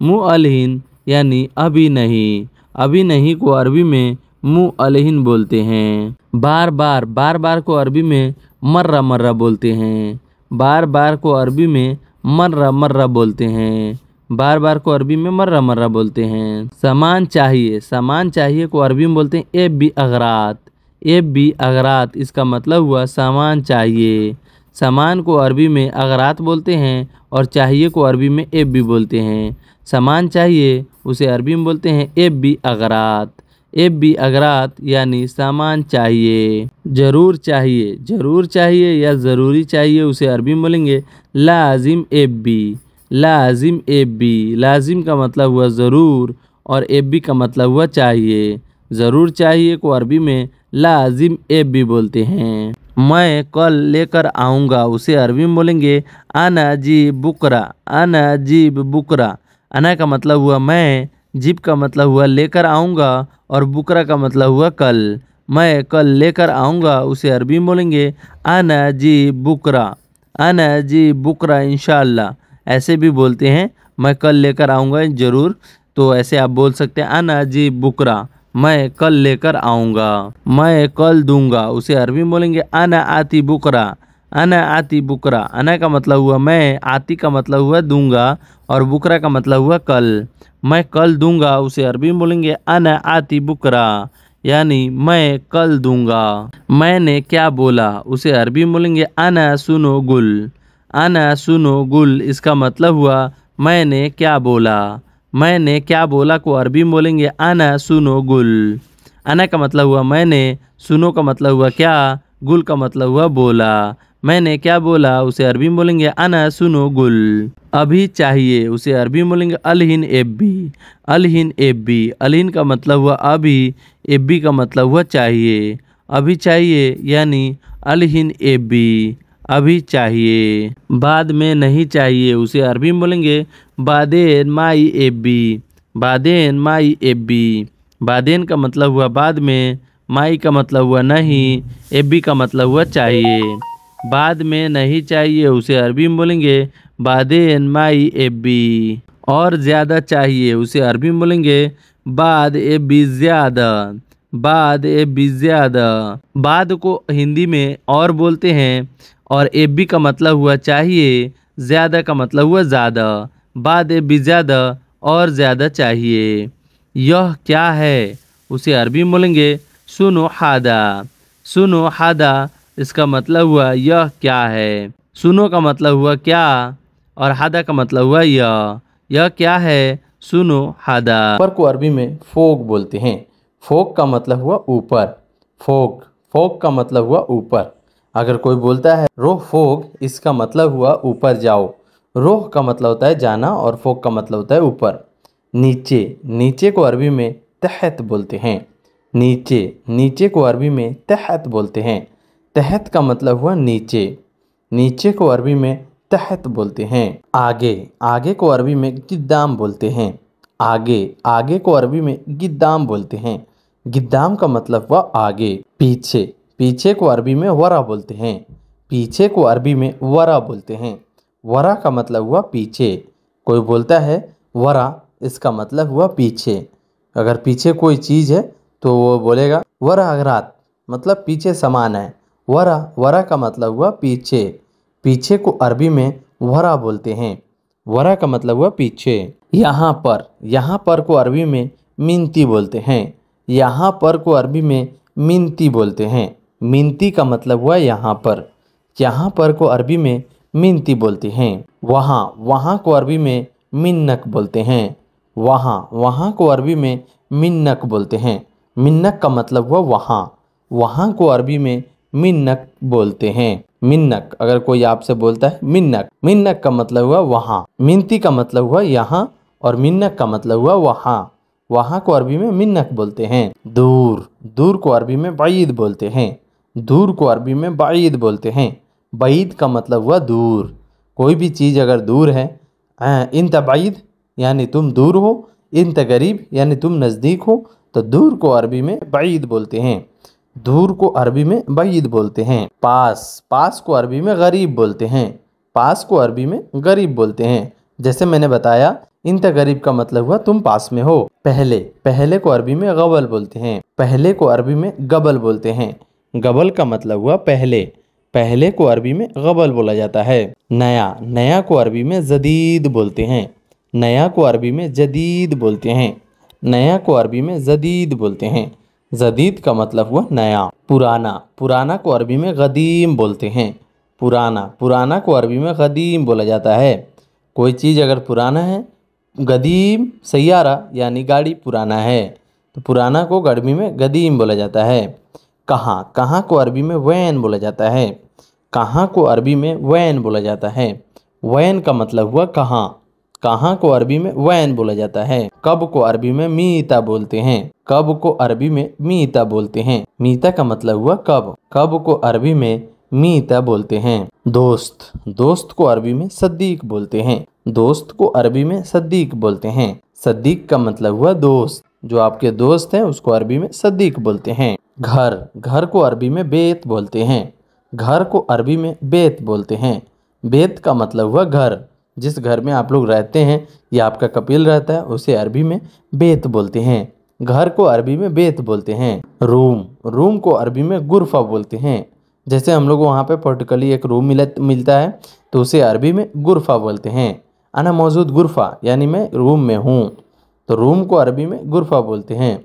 मुँह अलहिन यानी अभी नहीं। अभी नहीं को अरबी में मुँह अलहिन बोलते हैं। बार बार, बार बार को अरबी में मर्रा मर्रा बोलते हैं। बार बार को अरबी में मर्रा मर्रा बोलते हैं। बार बार को अरबी में मर्रा मर्रा बोलते हैं। सामान चाहिए, सामान चाहिए को अरबी में बोलते हैं एब बी अगरात। एब बी अगरात, इसका मतलब हुआ सामान चाहिए। सामान को अरबी में अगरात बोलते हैं और चाहिए को अरबी में एब बी बोलते हैं। सामान चाहिए उसे अरबी में बोलते हैं एब बी अगरात। एब बी अगरात यानी सामान चाहिए। ज़रूर चाहिए, ज़रूर चाहिए या ज़रूरी चाहिए उसे अरबी में बोलेंगे लाजिम एब बी। लाजिम एबी, लाजिम का मतलब हुआ ज़रूर और एबी का मतलब हुआ चाहिए। ज़रूर चाहिए को अरबी में लाजिम एबी बोलते हैं। मैं कल लेकर आऊँगा उसे अरबी में बोलेंगे आना जीब बुकरा। आना जीब बुकरा, आना का मतलब हुआ मैं, जीब का मतलब हुआ लेकर आऊँगा और बुकरा का मतलब हुआ कल। मैं कल लेकर आऊँगा उसे अरबी में बोलेंगे आना जीब बुकरा। आना जीब बुकरा इंशाल्लाह, ऐसे भी बोलते हैं। मैं कल लेकर आऊँगा ज़रूर, तो ऐसे आप बोल सकते हैं आना जी बुकरा। मैं कल लेकर आऊँगा। मैं कल दूंगा उसे अरबी में बोलेंगे आना आती बुकरा। आना आती बुकरा, आना का मतलब हुआ मैं, आती का मतलब हुआ दूंगा और बुकरा का मतलब हुआ कल। मैं कल दूंगा उसे अरबी में बोलेंगे आना आती बुकरा, यानी मैं कल दूंगा। मैंने क्या बोला उसे अरबी में बोलेंगे आना सुनो गुल। आना सुनो गुल, इसका मतलब हुआ मैंने क्या बोला। मैंने क्या बोला को अरबी में बोलेंगे आना सुनो गुल। आना का मतलब हुआ मैंने, सुनो का मतलब हुआ क्या, गुल का मतलब हुआ बोला। मैंने क्या बोला उसे अरबी में बोलेंगे आना सुनो गुल। अभी चाहिए उसे अरबी में बोलेंगे अलहिन एब्बी। अलहिन एब्बी, अलहिन का मतलब हुआ अभी, एब्बी का मतलब हुआ चाहिए। अभी चाहिए यानी अलहिन एब्बी, अभी चाहिए। बाद में नहीं चाहिए उसे अरबी में बोलेंगे बादेन माई एब्बी। बादेन माई एब्बी, बादेन का मतलब हुआ बाद में, माई का मतलब हुआ नहीं, एब्बी का मतलब हुआ चाहिए। बाद में नहीं चाहिए उसे अरबी में बोलेंगे बादेन माई एब्बी। और ज़्यादा चाहिए उसे अरबी में बोलेंगे बाद एब्बी ज़्यादा। बाद एब्बी ज़्यादा, बाद को हिंदी में और बोलते हैं और एब्बी का मतलब हुआ चाहिए, ज़्यादा का मतलब हुआ ज़्यादा। बाद एब्बी ज़्यादा, और ज़्यादा चाहिए। यह क्या है उसे अरबी में बोलेंगे सुनो हादा। सुनो हादा, इसका मतलब हुआ यह क्या है। सुनो का मतलब हुआ क्या और हादा का मतलब हुआ यह। यह क्या है सुनो हादा। ऊपर को अरबी में फोक बोलते हैं। फोक का मतलब हुआ ऊपर। फोक, फोक का मतलब हुआ ऊपर। अगर कोई बोलता है रोह फोक, इसका मतलब हुआ ऊपर जाओ। रोह का मतलब होता है जाना और फोक का मतलब होता है ऊपर। नीचे, नीचे को अरबी में तहत बोलते हैं। नीचे, नीचे को अरबी में तहत बोलते हैं। तहत का मतलब हुआ नीचे। नीचे को अरबी में तहत बोलते हैं। आगे, आगे को अरबी में गिद्दाम बोलते हैं। आगे, आगे को अरबी में गिद्दाम बोलते हैं। गिद्दाम का मतलब हुआ आगे। पीछे, पीछे को अरबी में वरा बोलते हैं। पीछे को अरबी में वरा बोलते हैं। वरा का मतलब हुआ पीछे। कोई बोलता है वरा, इसका मतलब हुआ पीछे। अगर पीछे कोई चीज़ है तो वो बोलेगा वरा अगरात, मतलब पीछे सामान है। वरा, वरा का मतलब हुआ पीछे। पीछे को अरबी में वरा बोलते हैं। वरा का मतलब हुआ पीछे। यहाँ पर, यहाँ पर को अरबी में मिन्ती बोलते हैं। यहाँ पर को अरबी में मिन्ती बोलते हैं। मिन्ती का मतलब हुआ यहाँ पर। यहाँ पर को अरबी में मिन्ती बोलते हैं। वहाँ, वहाँ को अरबी में मिन्नक बोलते हैं। वहाँ, वहाँ को अरबी में मिन्नक बोलते हैं। मिन्नक का मतलब हुआ वहाँ। वहाँ को अरबी में मिन्नक बोलते हैं। मिन्नक, अगर कोई आपसे बोलता है मिन्नक, मिन्नक का मतलब हुआ वहाँ। मिन्ती का मतलब हुआ यहाँ और मिन्नक का मतलब हुआ वहाँ। वहाँ को अरबी में मिन्नक बोलते हैं। दूर, दूर को अरबी में बाईद बोलते हैं। दूर को अरबी में बाईद बोलते हैं। बाईद का मतलब हुआ दूर। कोई भी चीज़ अगर दूर है, इंत बाईद यानी तुम दूर हो, इंत गरीब यानी तुम नज़दीक हो, तो दूर को अरबी में बाईद बोलते हैं। दूर को अरबी में बाईद बोलते हैं। पास, पास को अरबी में गरीब बोलते हैं। पास को अरबी में गरीब बोलते हैं। जैसे मैंने बताया, इंत गरीब का मतलब हुआ तुम पास में हो। पहले, पहले को अरबी में गबल बोलते हैं। पहले को अरबी में गबल बोलते हैं। गबल का मतलब हुआ पहले। पहले को अरबी में गबल बोला जाता है। नया, नया को अरबी में जदीद बोलते हैं। नया को अरबी में जदीद बोलते हैं। नया को अरबी में जदीद बोलते हैं। जदीद का मतलब हुआ नया। पुराना, पुराना को अरबी में क़दीम बोलते हैं। पुराना, पुराना को अरबी में क़दीम बोला जाता है। कोई चीज़ अगर पुराना है, क़दीम सैयारा यानी गाड़ी पुराना है, तो पुराना को अरबी में क़दीम बोला जाता है। कहाँ, कहाँ को अरबी में वैन बोला जाता है। कहाँ को अरबी में वैन बोला जाता है। वैन का मतलब हुआ कहाँ। कहाँ को अरबी में वैन बोला जाता है। कब को अरबी में मीता बोलते हैं। कब को अरबी में मीता बोलते हैं। मीता का मतलब हुआ कब। कब को अरबी में मीता बोलते हैं। दोस्त, दोस्त को अरबी में सद्दीक बोलते हैं। दोस्त को अरबी में सद्दीक बोलते हैं। सद्दीक का मतलब हुआ दोस्त। जो आपके दोस्त हैं उसको अरबी में सद्दीक बोलते हैं। घर, घर को अरबी में बेत बोलते हैं। घर को अरबी में बेत बोलते हैं। बेत का मतलब हुआ घर। जिस घर में आप लोग रहते हैं या आपका कपिल रहता है, उसे अरबी में बेत बोलते हैं। घर को अरबी में बेत बोलते हैं। रूम, रूम को अरबी में गुरफा बोलते हैं। जैसे हम लोग वहाँ पे पोर्टुगली एक रूम मिला मिलता है, तो उसे अरबी में गुरफा बोलते हैं। अना मौजूद गुरफा यानी मैं रूम में हूँ, तो रूम को अरबी में गुरफा बोलते हैं।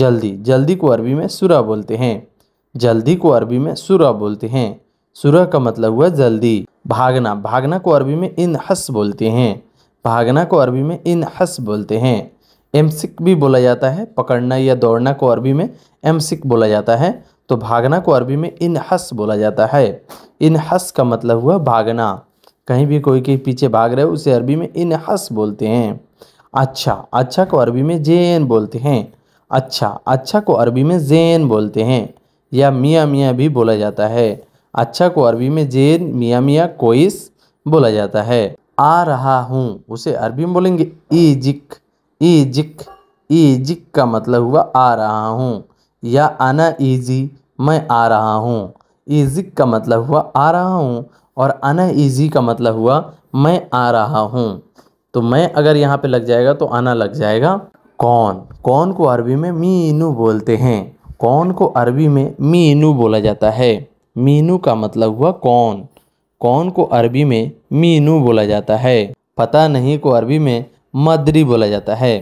जल्दी, जल्दी को अरबी में सुरा बोलते हैं। जल्दी को अरबी में सुरा बोलते हैं। सुरा का मतलब हुआ जल्दी। भागना, भागना को अरबी में इनहस बोलते हैं। भागना को अरबी में इनहस बोलते हैं। एमसिक भी बोला जाता है। पकड़ना या दौड़ना को अरबी में एमसिक बोला जाता है, तो भागना को अरबी में इनहस बोला जाता है। इनहस का मतलब हुआ भागना। कहीं भी कोई के पीछे भाग रहे हो, उसे अरबी में इनहस बोलते हैं। अच्छा, अच्छा को अरबी में जैन बोलते हैं। अच्छा, अच्छा को अरबी में जैन बोलते हैं, या मियाँ मियाँ भी बोला जाता है। अच्छा को अरबी में जैन, मियाँ मियाँ, कोइस बोला जाता है। आ रहा हूँ, उसे अरबी में बोलेंगे ईजिक। ईजिक, ईजिक का मतलब हुआ आ रहा हूँ, या आना ईजी, मैं आ रहा हूँ। ईजिक का मतलब हुआ आ रहा हूँ और आना ईजी का मतलब हुआ मैं आ रहा हूँ। तो मैं अगर यहाँ पे लग जाएगा तो आना लग जाएगा। कौन, कौन को अरबी में मीनू बोलते हैं। कौन को अरबी में मीनू बोला जाता है। मीनू का मतलब हुआ कौन। कौन को अरबी में मीनू बोला जाता है। पता नहीं को अरबी में मदरी बोला जाता है।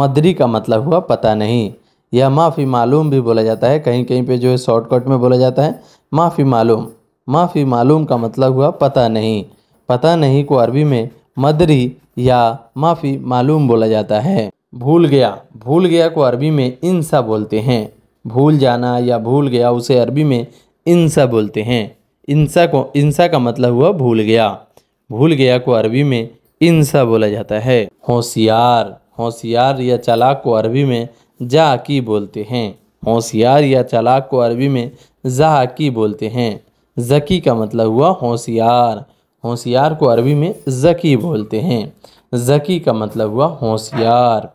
मदरी का मतलब हुआ पता नहीं, या माफ़ी मालूम भी बोला जाता है। कहीं कहीं पे जो है शॉर्टकट में बोला जाता है माफ़ी मालूम। माफ़ी मालूम का मतलब हुआ पता नहीं। पता नहीं को अरबी में मदरी या माफ़ी मालूम बोला जाता है। भूल गया, भूल गया को अरबी में इंसा बोलते हैं। भूल जाना या भूल गया, उसे अरबी में इंसा बोलते हैं। इंसा को, इंसा का मतलब हुआ भूल गया। भूल गया को अरबी में इंसा बोला जाता है। होशियार, होशियार या चालाक को अरबी में जाकी बोलते हैं। होशियार या चालाक को अरबी में जाकी बोलते हैं। ज़की का मतलब हुआ होशियार। होशियार को अरबी में ज़की बोलते हैं। ज़की का मतलब हुआ होशियार।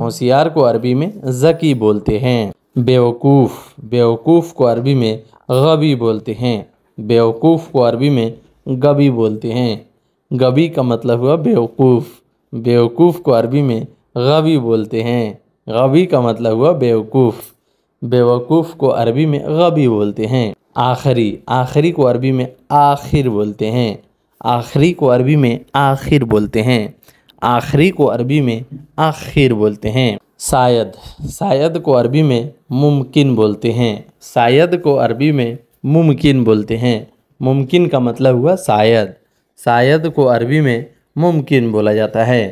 होशियार को अरबी में ज़की बोलते हैं। बेवकूफ़, बेवकूफ़ को अरबी में गबी बोलते हैं। बेवकूफ़ को अरबी में गबी बोलते हैं। गबी का मतलब हुआ बेवकूफ़। बेवकूफ़ को अरबी में गबी बोलते हैं। गबी का मतलब हुआ बेवकूफ़। बेवकूफ़ को अरबी में गबी बोलते हैं। आखिरी, आखिरी को अरबी में आखिर बोलते हैं। आखिरी को अरबी में आखिर बोलते हैं। आखिरी को अरबी में आखिर बोलते हैं। शायद, शायद को अरबी में मुमकिन बोलते हैं। शायद को अरबी में मुमकिन बोलते हैं। मुमकिन का मतलब हुआ शायद। शायद को अरबी में मुमकिन बोला जाता है।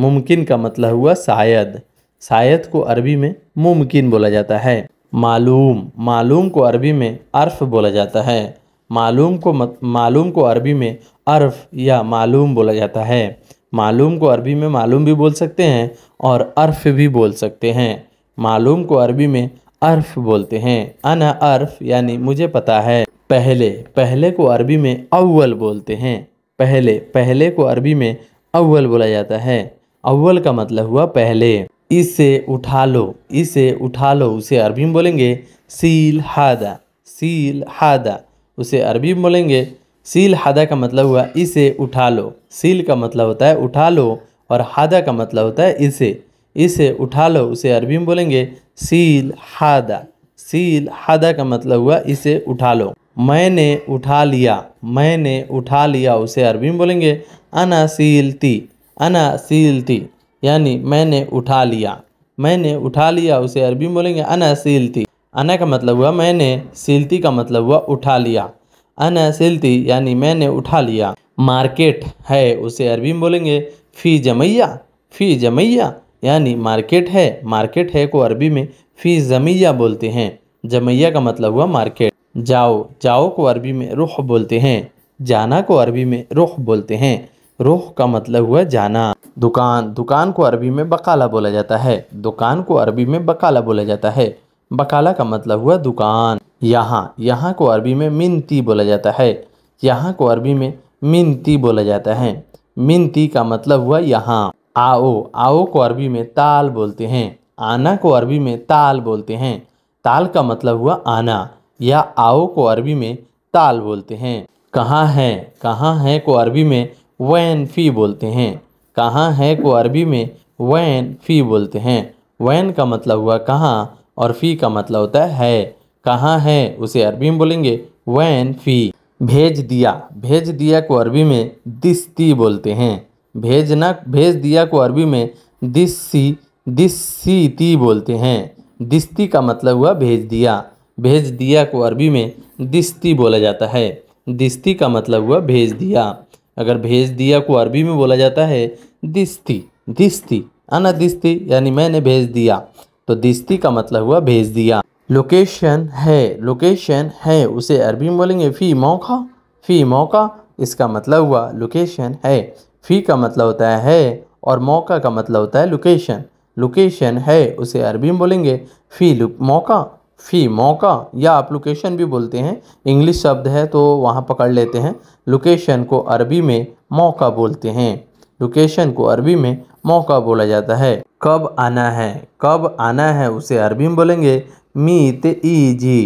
मुमकिन का मतलब हुआ शायद। शायद को अरबी में मुमकिन बोला जाता है। मालूम, मालूम को अरबी में अर्फ बोला जाता है। मालूम को मत, मालूम को अरबी में अर्फ या मालूम बोला जाता है। मालूम को अरबी में मालूम भी बोल सकते हैं और अर्फ भी बोल सकते हैं। मालूम को अरबी में अर्फ बोलते हैं। अना अर्फ यानी मुझे पता है। पहले, पहले को अरबी में अव्वल बोलते हैं। पहले, पहले को अरबी में अव्वल बोला जाता है। अव्वल का मतलब हुआ पहले। इसे उठा लो, इसे उठा लो उसे अरबी में बोलेंगे सील हादा। सील हादा उसे अरबी में बोलेंगे सील हादा का मतलब हुआ इसे उठा लो। सील का मतलब होता है उठा लो और हादा का मतलब होता है इसे। इसे उठा लो उसे अरबी में बोलेंगे सील हादा। सील हादा का मतलब हुआ इसे उठा लो। मैंने उठा लिया, मैंने उठा लिया उसे अरबी में बोलेंगे अना सीलती। अना सीलती यानी मैंने उठा लिया। मैंने उठा लिया उसे अरबी में बोलेंगे अना सीलती। अना का मतलब हुआ मैंने, सीलती का मतलब हुआ उठा लिया। अना सीलती यानी मैंने उठा लिया। मार्केट है उसे अरबी में बोलेंगे फ़ी जमैया। फ़ी जमैया यानी मार्केट है। मार्केट है को अरबी में फ़ी जमैया बोलते हैं। जमैया का मतलब हुआ मार्केट। जाओ, जाओ को अरबी में रुख बोलते हैं। जाना को अरबी में रुख बोलते हैं। रुख का मतलब हुआ जाना। दुकान, दुकान को अरबी में बकाला बोला जाता है। दुकान को अरबी में बकाला बोला जाता है। बकाला का मतलब हुआ दुकान। यहाँ, यहाँ को अरबी में मिनती बोला जाता है। यहाँ को अरबी में मिनती बोला जाता है। मिनती का मतलब हुआ यहाँ। आओ, आओ को अरबी में ताल बोलते हैं। आना को अरबी में ताल बोलते हैं। ताल का मतलब हुआ आना या आओ को अरबी में ताल बोलते हैं। कहाँ है, कहाँ है को अरबी में वैन फ़ी बोलते हैं। कहाँ है को अरबी में वैन फ़ी बोलते हैं। वैन का मतलब हुआ कहाँ और फ़ी का मतलब होता है। कहाँ है उसे अरबी में बोलेंगे वैन फ़ी। भेज दिया, भेज दिया को अरबी में दिस्ती बोलते हैं। भेजना, भेज दिया को अरबी में दिस्सी, दिस्सीती बोलते हैं। दिस्ती का मतलब हुआ भेज दिया। भेज दिया को अरबी में दिस्ती बोला जाता है। दिस्ती का मतलब हुआ भेज दिया। अगर भेज दिया को अरबी में बोला जाता है दिस्ती। दिस्ती अना दिस्ती यानी मैंने भेज दिया, तो दिस्ती का मतलब हुआ भेज दिया। लोकेशन है, लोकेशन है उसे अरबी में बोलेंगे फ़ी मौका। फ़ी मौका इसका मतलब हुआ लोकेशन है। फ़ी का मतलब होता है है और मौका का मतलब होता है लोकेशन। लोकेशन है उसे अरबी में बोलेंगे फ़ी मौका। फ़ी मौका या आप लोकेशन भी बोलते हैं, इंग्लिश शब्द है तो वहाँ पकड़ लेते हैं। लोकेशन को अरबी में मौका बोलते हैं। लोकेशन को अरबी में मौका बोला जाता है। कब आना है, कब आना है उसे अरबी में बोलेंगे मीत ईजी।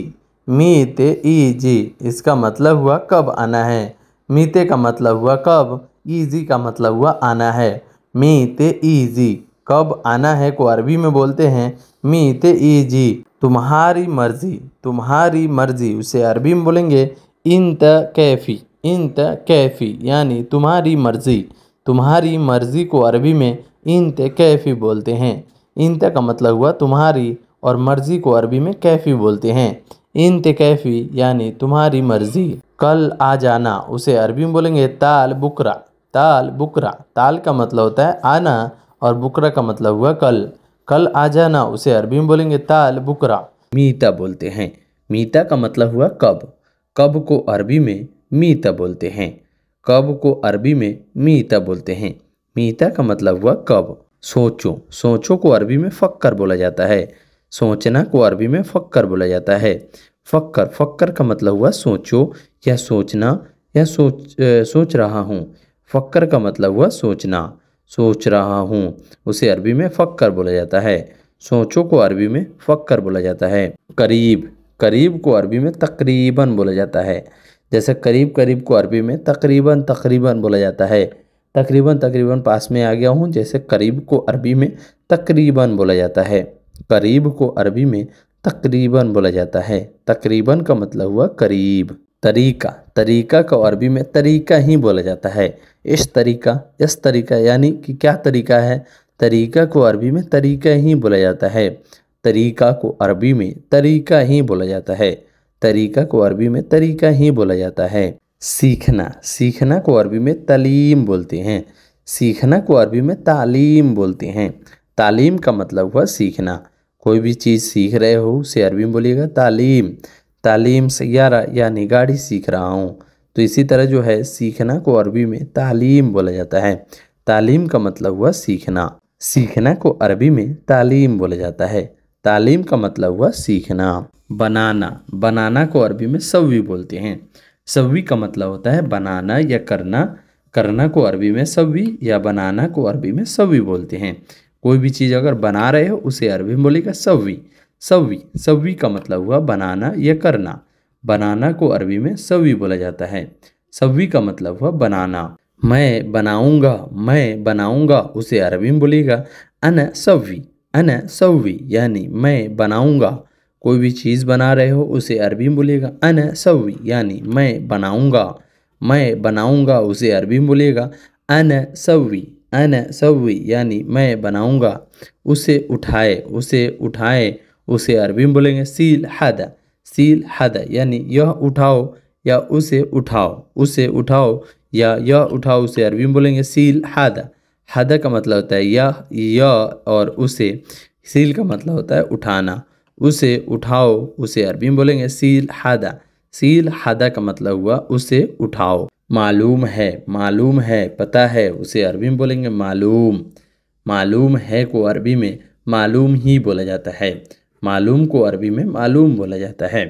मीत ईजी इसका मतलब हुआ कब आना है। मीते का मतलब हुआ कब, ईजी का मतलब हुआ आना है। मीत ईजी कब आना है को अरबी में बोलते हैं मीत ईजी। तुम्हारी मर्ज़ी, तुम्हारी मर्ज़ी उसे अरबी में बोलेंगे इंत कैफ़ी। इंत कैफ़ी यानी तुम्हारी मर्ज़ी। तुम्हारी मर्ज़ी को अरबी में इंत कैफ़ी बोलते हैं। इंत का मतलब हुआ तुम्हारी और मर्ज़ी को अरबी में कैफ़ी बोलते हैं। इंत कैफ़ी यानी तुम्हारी मर्ज़ी। कल आ जाना उसे अरबी में बोलेंगे ताल बुकरा। ताल बुकरा ताल का मतलब होता है आना और बुकरा का मतलब हुआ कल। कल आ जाना उसे अरबी में बोलेंगे ताल बुकरा। मीता बोलते हैं। मीता का मतलब हुआ कब। कब को अरबी में मीता बोलते हैं। कब को अरबी में मीता बोलते हैं। मीता का मतलब हुआ कब। सोचो, सोचो को अरबी में फक्कर बोला जाता है। सोचना को अरबी में फक्कर बोला जाता है। फक्कर, फक्कर का मतलब हुआ सोचो या सोचना या सोच ए, सोच रहा हूँ। फक्कर का मतलब हुआ सोचना। सोच रहा हूँ उसे अरबी में फ़क्कर बोला जाता है। सोचो को अरबी में फ़क्कर बोला जाता है। करीब, करीब को अरबी में तकरीबन बोला जाता है। जैसे करीब, करीब को अरबी में तकरीबन तकरीबन बोला जाता है। तकरीबन तकरीबन पास में आ गया हूँ, जैसे करीब को अरबी में तकरीबन बोला जाता है। करीब को अरबी में तकरीबन बोला जाता है। तकरीबन का मतलब हुआ करीब। तरीका, तरीक़ा को अरबी में तरीक़ा ही बोला जाता है। इस तरीक़ा इस तरीक़ा यानी कि क्या तरीक़ा है, तरीक़ा को अरबी में तरीक़ा ही बोला जाता है। तरीक़ा को अरबी में तरीक़ा ही बोला जाता है। तरीक़ा को अरबी में तरीक़ा ही बोला जाता है। सीखना सीखना को अरबी में तालीम बोलते हैं। सीखना को अरबी में तालीम बोलते हैं। तालीम का मतलब हुआ सीखना। कोई भी चीज़ सीख रहे हो उसे अरबी में बोलिएगा तालीम। तालीम सैयारा यानी गाड़ी सीख रहा हूँ। तो इसी तरह जो है सीखना को अरबी में तालीम बोला जाता है। तालीम का मतलब हुआ सीखना। सीखना को अरबी में तालीम बोला जाता है। तालीम का मतलब हुआ सीखना। बनाना बनाना को अरबी में सवी बोलते हैं। सवी का मतलब होता है बनाना या करना। करना को अरबी में सवी या बनाना को अरबी में सवी बोलते हैं। कोई भी चीज़ अगर बना रहे हो उसे अरबी में बोलेगा सवी। सवी सवी का मतलब हुआ बनाना या करना। बनाना को अरबी में सवी बोला जाता है। सवी का मतलब हुआ बनाना। मैं बनाऊंगा मैं बनाऊंगा उसे अरबी में बोलेगा अना सवी। अना सवी यानी मैं बनाऊंगा। कोई भी चीज़ बना रहे हो उसे अरबी में बोलेगा अना सवी यानी मैं बनाऊंगा। मैं बनाऊंगा उसे अरबी में बोलेगा अना सवी। अना सवी यानी मैं बनाऊंगा। उसे उठाए उसे उठाए उसे अरबी में बोलेंगे सील हदा। सील हदा यानी यह उठाओ या उसे उठाओ। उसे उठाओ या यह उठाओ उसे अरबी में बोलेंगे सील हदा। हदा का मतलब होता है यह यह और उसे। सील का मतलब होता है उठाना। उसे उठाओ उसे अरबी में बोलेंगे सील हदा। सील हदा का मतलब हुआ उसे उठाओ। मालूम है मालूम है पता है उसे अरबी में बोलेंगे मालूम। मालूम है को अरबी में मालूम ही बोला जाता है। मालूम को अरबी में मालूम बोला जाता है।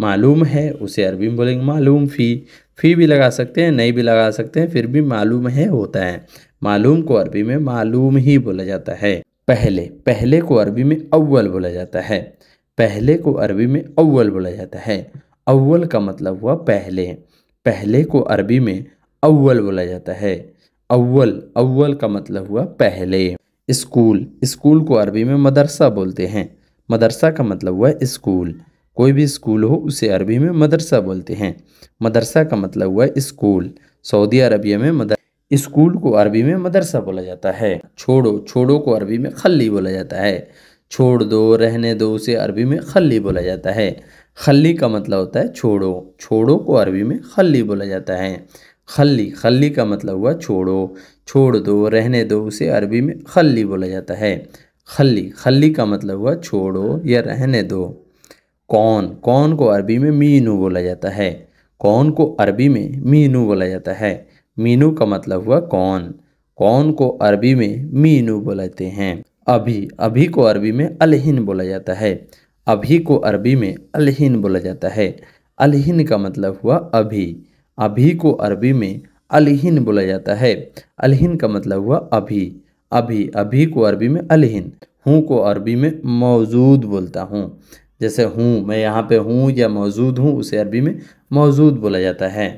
मालूम है उसे अरबी में बोलेंगे मालूम फ़ी। फ़ी भी लगा सकते हैं, नहीं भी लगा सकते हैं, फिर भी मालूम है होता है। मालूम को अरबी में मालूम ही बोला जाता है। पहले पहले को अरबी में अव्वल बोला जाता है। पहले को अरबी में अव्वल बोला जाता है। अव्वल का मतलब हुआ पहले। पहले को अरबी में अव्वल बोला जाता है। अव्वल अव्वल का मतलब हुआ पहले। स्कूल स्कूल को अरबी में मदरसा बोलते हैं। मदरसा का मतलब हुआ स्कूल। कोई भी स्कूल हो उसे अरबी में मदरसा बोलते हैं। मदरसा का मतलब हुआ स्कूल। सऊदी अरबिया में मदर स्कूल को अरबी में मदरसा बोला जाता है। छोड़ो छोड़ो को अरबी में खली बोला जाता है। छोड़ दो, रहने दो उसे अरबी में खली बोला जाता है। खली का मतलब होता है छोड़ो। छोड़ो को अरबी में खली बोला जाता है। खली खली का मतलब हुआ छोड़ो। छोड़ दो, रहने दो उसे अरबी में खली बोला जाता है। खली खली का मतलब हुआ छोड़ो या रहने दो। कौन कौन को अरबी में मीनू बोला जाता है। कौन को अरबी में मीनू बोला जाता है। मीनू का मतलब हुआ कौन। कौन को अरबी में मीनू बोलते हैं। अभी अभी को अरबी में अलहिन बोला जाता है। अभी को अरबी में अलहिन बोला जाता है। अलहिन का मतलब हुआ अभी। अभी को अरबी में अलहिन बोला जाता है। अलहिन का मतलब हुआ अभी। अभी अभी को अरबी में अलहिन। हूँ को अरबी में मौजूद बोलता हूँ। जैसे हूँ, मैं यहाँ पे हूँ या मौजूद हूँ उसे अरबी में मौजूद बोला जाता है।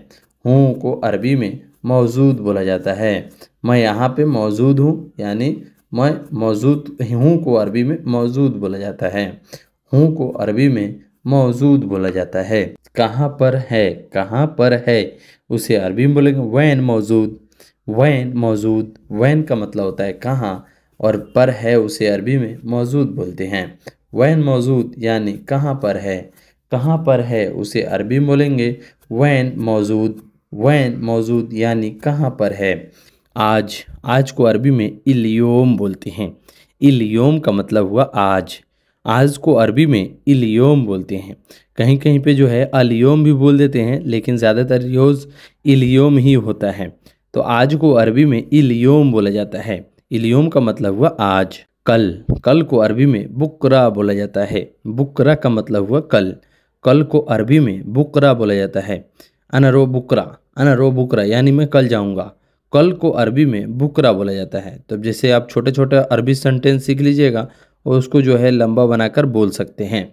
हूँ को अरबी में मौजूद बोला जाता है। मैं यहाँ पे मौजूद हूँ यानी मैं मौजूद हूँ को अरबी में मौजूद बोला जाता है। हूँ को अरबी में मौजूद बोला जाता है। कहाँ पर है कहाँ पर है उसे अरबी में बोलेंगे वैन मौजूद। वैन मौजूद वैन का मतलब होता है कहाँ, और पर है उसे अरबी में मौजूद बोलते हैं। वैन मौजूद यानी कहाँ पर है। कहाँ पर है उसे अरबी में बोलेंगे वैन मौजूद। वैन मौजूद यानी कहाँ पर है। आज आज को अरबी में इल्योम बोलते हैं। इल्योम का मतलब हुआ आज। आज को अरबी में इल्योम बोलते हैं। कहीं कहीं पे जो है अल्योम भी बोल देते हैं, लेकिन ज़्यादातर रोज़ इल्योम ही होता है। तो आज को अरबी में इल्योम बोला जाता है। इल्योम का मतलब हुआ आज। कल कल को अरबी में बुकरा बोला जाता है। बुकरा का मतलब हुआ कल। कल को अरबी में बुकरा बोला जाता है। अनरो बुकरा अनरो बुकरा यानी मैं कल जाऊँगा। कल को अरबी में बुकरा बोला जाता है। तो जैसे आप छोटे छोटे अरबी सेंटेंस सीख लीजिएगा और उसको जो है लंबा बनाकर बोल सकते हैं।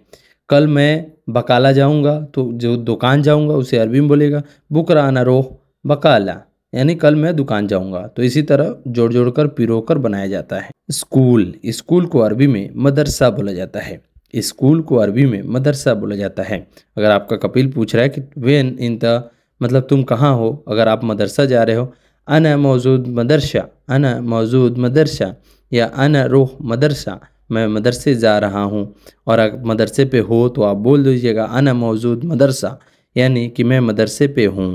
कल मैं बकाला जाऊंगा, तो जो दुकान जाऊंगा उसे अरबी में बोलेगा बुकरा आना रोह बकाला यानी कल मैं दुकान जाऊंगा। तो इसी तरह जोड़ जोड़ कर पिरो कर बनाया जाता है। स्कूल स्कूल को अरबी में मदरसा बोला जाता है। स्कूल को अरबी में मदरसा बोला जाता है। अगर आपका कपिल पूछ रहा है कि वेन इन द मतलब तुम कहाँ हो। अगर आप मदरसा जा रहे हो, अना मौजूद मदरसा, अना मौजूद मदरसा, या अना रूह मदरसा, मैं मदरसे जा रहा हूँ। और अगर मदरसे पे हो तो आप बोल दीजिएगा अना मौजूद मदरसा, यानी कि मैं मदरसे पे हूँ।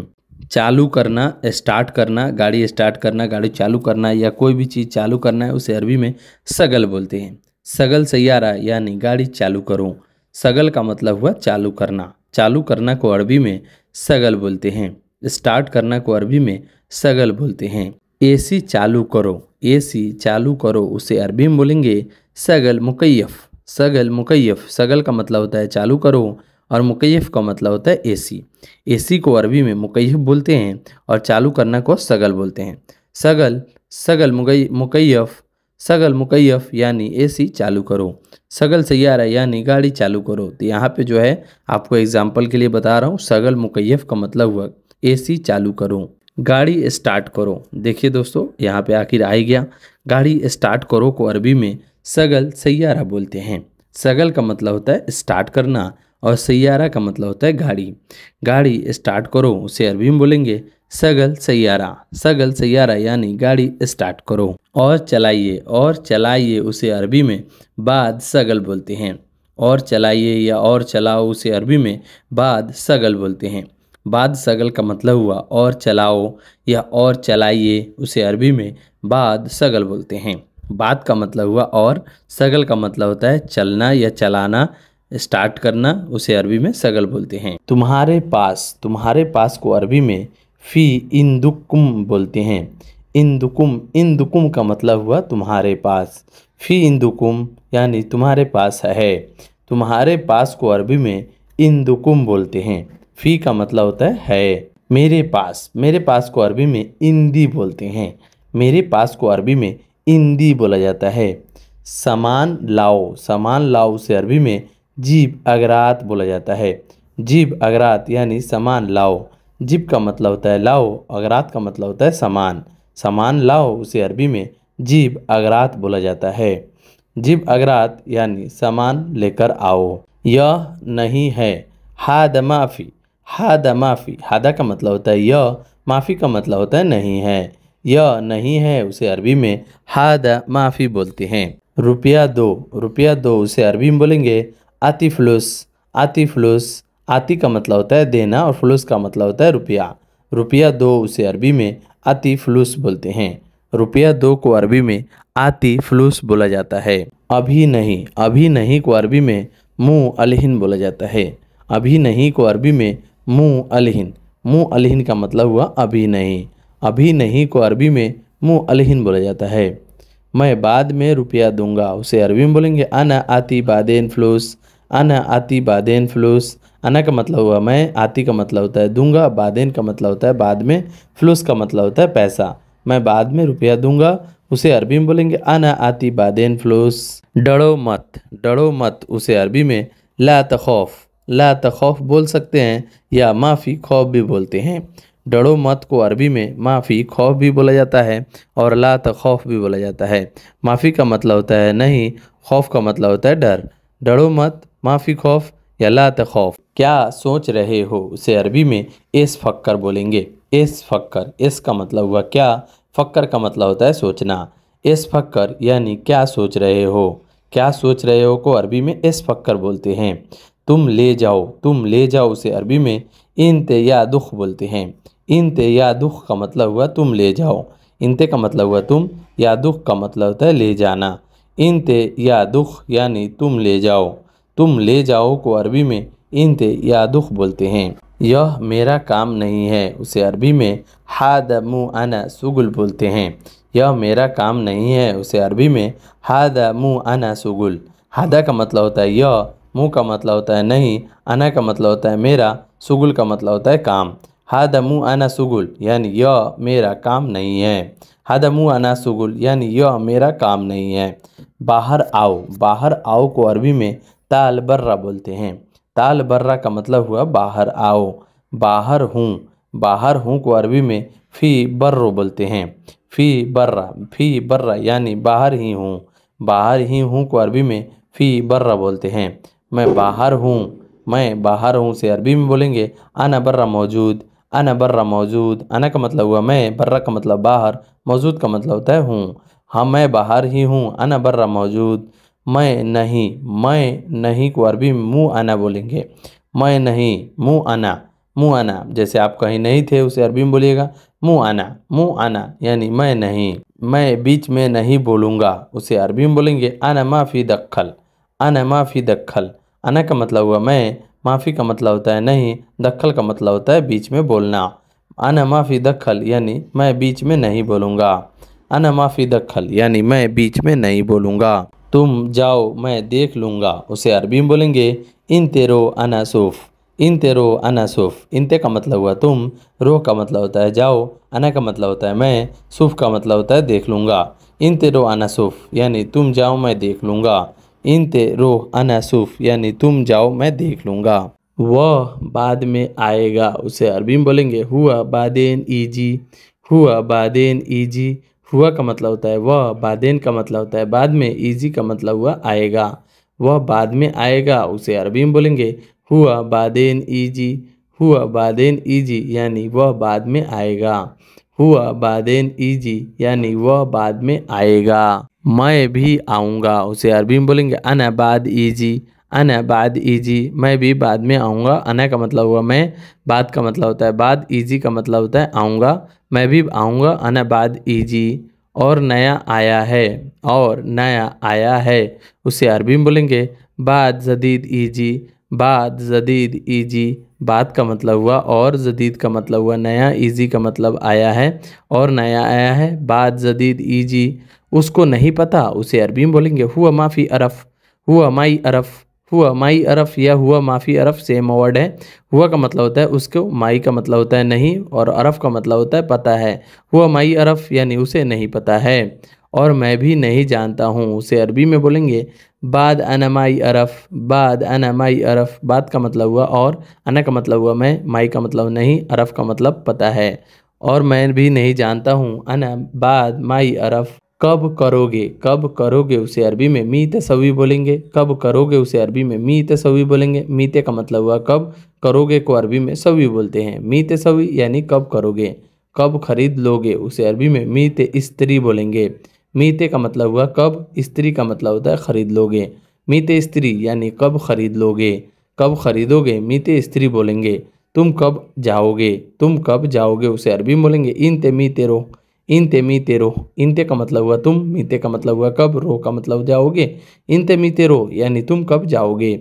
चालू करना, स्टार्ट करना, गाड़ी स्टार्ट करना, गाड़ी चालू करना, या कोई भी चीज़ चालू करना है उसे अरबी में सगल बोलते हैं। सगल सैयारा, यानी गाड़ी चालू करो। सगल का मतलब हुआ चालू करना। चालू करना को अरबी में सगल बोलते हैं। स्टार्ट करना को अरबी में सगल बोलते हैं। एसी चालू करो, एसी चालू करो, उसे अरबी में बोलेंगे सगल मुकैयफ। सगल मुकैयफ, सगल का मतलब होता है चालू करो और मुकैयफ का मतलब होता है एसी। एसी को अरबी में मुकैयफ बोलते हैं और चालू करना को सगल बोलते हैं। सगल, सगल मुकैयफ, सगल मुकैयफ यानी एसी चालू करो। सगल सैयारा यानी गाड़ी चालू करो। तो यहाँ पे जो है आपको एग्जाम्पल के लिए बता रहा हूँ, सगल मुकैयफ का मतलब हुआ एसी चालू करो। गाड़ी स्टार्ट करो, देखिए दोस्तों यहाँ पे आखिर आ गया। गाड़ी स्टार्ट करो को अरबी में सगल सैयारा बोलते हैं। सगल का मतलब होता है स्टार्ट करना और सैयारा का मतलब होता है गाड़ी। गाड़ी स्टार्ट करो उसे अरबी में बोलेंगे सगल सैयारा। सगल सैयारा यानी गाड़ी स्टार्ट करो। और चलाइए, और चलाइए उसे अरबी में बाद सगल बोलते हैं। और चलाइए या और चलाओ उसे अरबी में बाद सगल बोलते हैं। बाद सगल का मतलब हुआ और चलाओ या और चलाइए, उसे अरबी में बाद सगल बोलते हैं। बाद का मतलब हुआ और, सगल का मतलब होता है चलना या चलाना, स्टार्ट करना, उसे अरबी में सगल बोलते हैं। तुम्हारे पास, तुम्हारे पास को अरबी में फ़ी इंदुकुम बोलते हैं। इंदुकुम, इंदुकुम का मतलब हुआ तुम्हारे पास। फ़ी इंदुकुम यानी तुम्हारे पास है। तुम्हारे पास को अरबी में इंदुकुम बोलते हैं। फ़ी का मतलब होता है है। मेरे पास, मेरे पास को अरबी में इंदी बोलते हैं। मेरे पास को अरबी में इंदी बोला जाता है। सामान लाओ, सामान लाओ उसे अरबी में जीब अगरात बोला जाता है। जीब अगरात यानी सामान लाओ। जीब का मतलब होता है लाओ, अगरात का मतलब होता है सामान। सामान लाओ उसे अरबी में जीब अगरात बोला जाता है। जीब अगरात यानी सामान लेकर आओ। यह नहीं है, हाद माफ़ी। हादा माफ़ी, हादा का मतलब होता है यह, माफ़ी का मतलब होता है नहीं है। यह नहीं है उसे अरबी में हादा माफ़ी बोलते हैं। रुपया दो, रुपया दो उसे अरबी में बोलेंगे आती फ्लूस। आती फ्लूस, आती का मतलब होता है देना और फ्लूस का मतलब होता है रुपया। रुपया दो उसे अरबी में आती फ्लूस बोलते हैं। रुपया दो को अरबी में आती फ्लूस बोला जाता है। अभी नहीं, अभी नहीं को अरबी में मुँह अलहिन बोला जाता है। अभी नहीं को अरबी में मुँह अलहिन। मुँह अलहिन का मतलब हुआ अभी नहीं। अभी नहीं को अरबी में मुँह अलहिन बोला जाता है। मैं बाद में रुपया दूंगा उसे अरबी में बोलेंगे अना आती बादेन फ्लूस। अना आती बादेन फ्लूस, अना का मतलब हुआ मैं, आती का मतलब होता है दूंगा, बादेन का मतलब होता है बाद में, फ्लूस का मतलब होता है पैसा। मैं बाद में रुपया दूंगा उसे अरबी में बोलेंगे अना आती बादेन फ्लूस। डरो मत, डरो मत उसे अरबी में ला तखौफ। ला तखौफ बोल सकते हैं या माफ़ी खौफ भी बोलते हैं। डरो मत को अरबी में माफ़ी खौफ भी बोला जाता है और ला तखौफ भी बोला जाता है। माफ़ी का मतलब होता है नहीं, खौफ का मतलब होता है डर। डरो मत, माफ़ी खौफ या ला तखौफ। क्या सोच रहे हो उसे अरबी में एस फक्कर बोलेंगे। एस फक्कर, एस का मतलब हुआ क्या, फक्कर का मतलब होता है सोचना। एस फक्कर यानी क्या सोच रहे हो। क्या सोच रहे हो को अरबी में एस फक्कर बोलते हैं। तुम ले जाओ, तुम ले जाओ उसे अरबी में इनते या दुख बोलते हैं। इनते या दुख का मतलब हुआ तुम ले जाओ। इनते का मतलब हुआ तुम, या दुख का मतलब होता है ले जाना। इनते या दुख यानी तुम ले जाओ। तुम ले जाओ को अरबी में इनते या दुख बोलते हैं। यह मेरा काम नहीं है उसे अरबी में हादा मु अना सुगुल बोलते हैं। यह मेरा काम नहीं है उसे अरबी में हादा मु अना सुगुल। हादा का मतलब होता है यह, मुँह का मतलब होता है नहीं, अना का मतलब होता है मेरा, सुगुल का मतलब होता है काम। हादा मु अना सुगुल यानी यह मेरा काम नहीं है। हादा मु अना सुगुल यानी यह मेरा काम नहीं है। बाहर आओ, बाहर आओ को अरबी में ताल बर्रा बोलते हैं। ताल बर्रा का मतलब हुआ बाहर आओ। बाहर हूँ, बाहर हूँ को अरबी में फ़ी बर्रो बोलते हैं। फ़ी बर्रा, फ़ी बर्रा यानी बाहर ही हूँ। बाहर ही हूँ को अरबी में फ़ी बर्रा बोलते हैं। मैं बाहर हूँ, मैं बाहर हूँ से अरबी में बोलेंगे अना बर्रा मौजूद। अना बर्रा मौजूद, अना का मतलब हुआ मैं, बर्रा का मतलब बाहर, मौजूद का मतलब होता है हूँ। हाँ मैं बाहर ही हूँ, अना बर्रा मौजूद। मैं नहीं, मैं नहीं को अरबी में मुँह आना बोलेंगे, मैं नहीं मुँह आना, मुँह आना। जैसे आप कहीं नहीं थे उसे अरबी में बोलिएगा मुँह आना, मुँह आना यानी मैं नहीं, मैं बीच में नहीं बोलूँगा, उसे अरबी में बोलेंगे अना माफ़ी दखल, अना माफ़ी दखल। अना का मतलब हुआ मैं, माफ़ी का मतलब होता है नहीं, दखल का मतलब होता है बीच में बोलना। अना माफ़ी दखल यानी मैं बीच में नहीं बोलूँगा, अना माफ़ी दखल यानी मैं बीच में नहीं बोलूँगा। तुम जाओ मैं देख लूँगा, उसे अरबी में बोलेंगे इन तेरो अना सूफ़, इन तेरो अना सूफ़। इनते का मतलब हुआ तुम, रोह का मतलब होता है जाओ, अना का मतलब होता है मैं, सूफ़ का मतलब होता है देख लूँगा। इन तेरो अना सूफ़ यानी तुम जाओ मैं देख लूँगा, इन ते रोह अना सूफ़ यानी तुम जाओ मैं देख लूँगा। वह बाद में आएगा, उसे अरबी में बोलेंगे हुआ बादेन ईजी, हुआ बादेन ईजी। हुआ का मतलब होता है वह, बादेन का मतलब होता है बाद में, ईजी का मतलब हुआ आएगा। वह बाद में आएगा, उसे अरबी में बोलेंगे हुआ बादेन ईजी, हुआ बादेन ईजी यानी वह बाद में आएगा, हुआ बादेन ईजी यानी वह बाद में आएगा। मैं भी आऊँगा, उसे अरबी में बोलेंगे अना बाद ईजी, अना बाद ईजी। मैं भी बाद में आऊँगा, अना का मतलब हुआ मैं, बाद का मतलब होता है बाद, ईजी का मतलब होता है आऊँगा। मैं भी आऊँगा अना बाद ईजी। और नया आया है, और नया आया है, उसे अरबी में बोलेंगे बाद जदीद ईजी, बाद जदीद ईजी। बाद का मतलब हुआ और, जदीद का मतलब हुआ नया, ईजी का मतलब आया है, और नया आया है बाद जदीद ईजी। उसको नहीं पता, उसे अरबी में बोलेंगे हुआ माफ़ी अरफ, हुआ माई अरफ, हुआ माई अरफ या हुआ माफ़ी अरफ सेम वर्ड है। हुआ का मतलब होता है उसको, माई का मतलब होता है नहीं, और अरफ का मतलब होता है पता है। हुआ माई अरफ यानी उसे नहीं पता है। और मैं भी नहीं जानता हूँ, उसे अरबी में बोलेंगे बाद अना माई अरफ, बाद अना माई अरफ। बाद का मतलब हुआ और, अना का मतलब हुआ मैं, माई का मतलब नहीं, अरफ का मतलब पता है। और मैं भी नहीं जानता हूँ अना बाद माई अरफ। कब करोगे, कब करोगे उसे अरबी में मी तसवी बोलेंगे, कब करोगे उसे अरबी में मी तसवी बोलेंगे। मीते का मतलब हुआ कब, करोगे को अरबी में सवी बोलते हैं, मी तसवी यानी कब करोगे। कब खरीद लोगे, उसे अरबी में मी ते इस्त्री बोलेंगे। मीते का मतलब हुआ कब, इस्त्री का मतलब होता है खरीद लोगे। मीते इस्त्री यानी कब खरीद लोगे, कब खरीदोगे मीते इस्त्री बोलेंगे। तुम कब जाओगे, तुम कब जाओगे उसे अरबी में बोलेंगे इन ते मी ते रो, इन ते मी ते रो। इनते का मतलब हुआ तुम, मीते का मतलब हुआ कब, रो का मतलब जाओगे। इन ते मी ते रो यानी तुम कब जाओगे।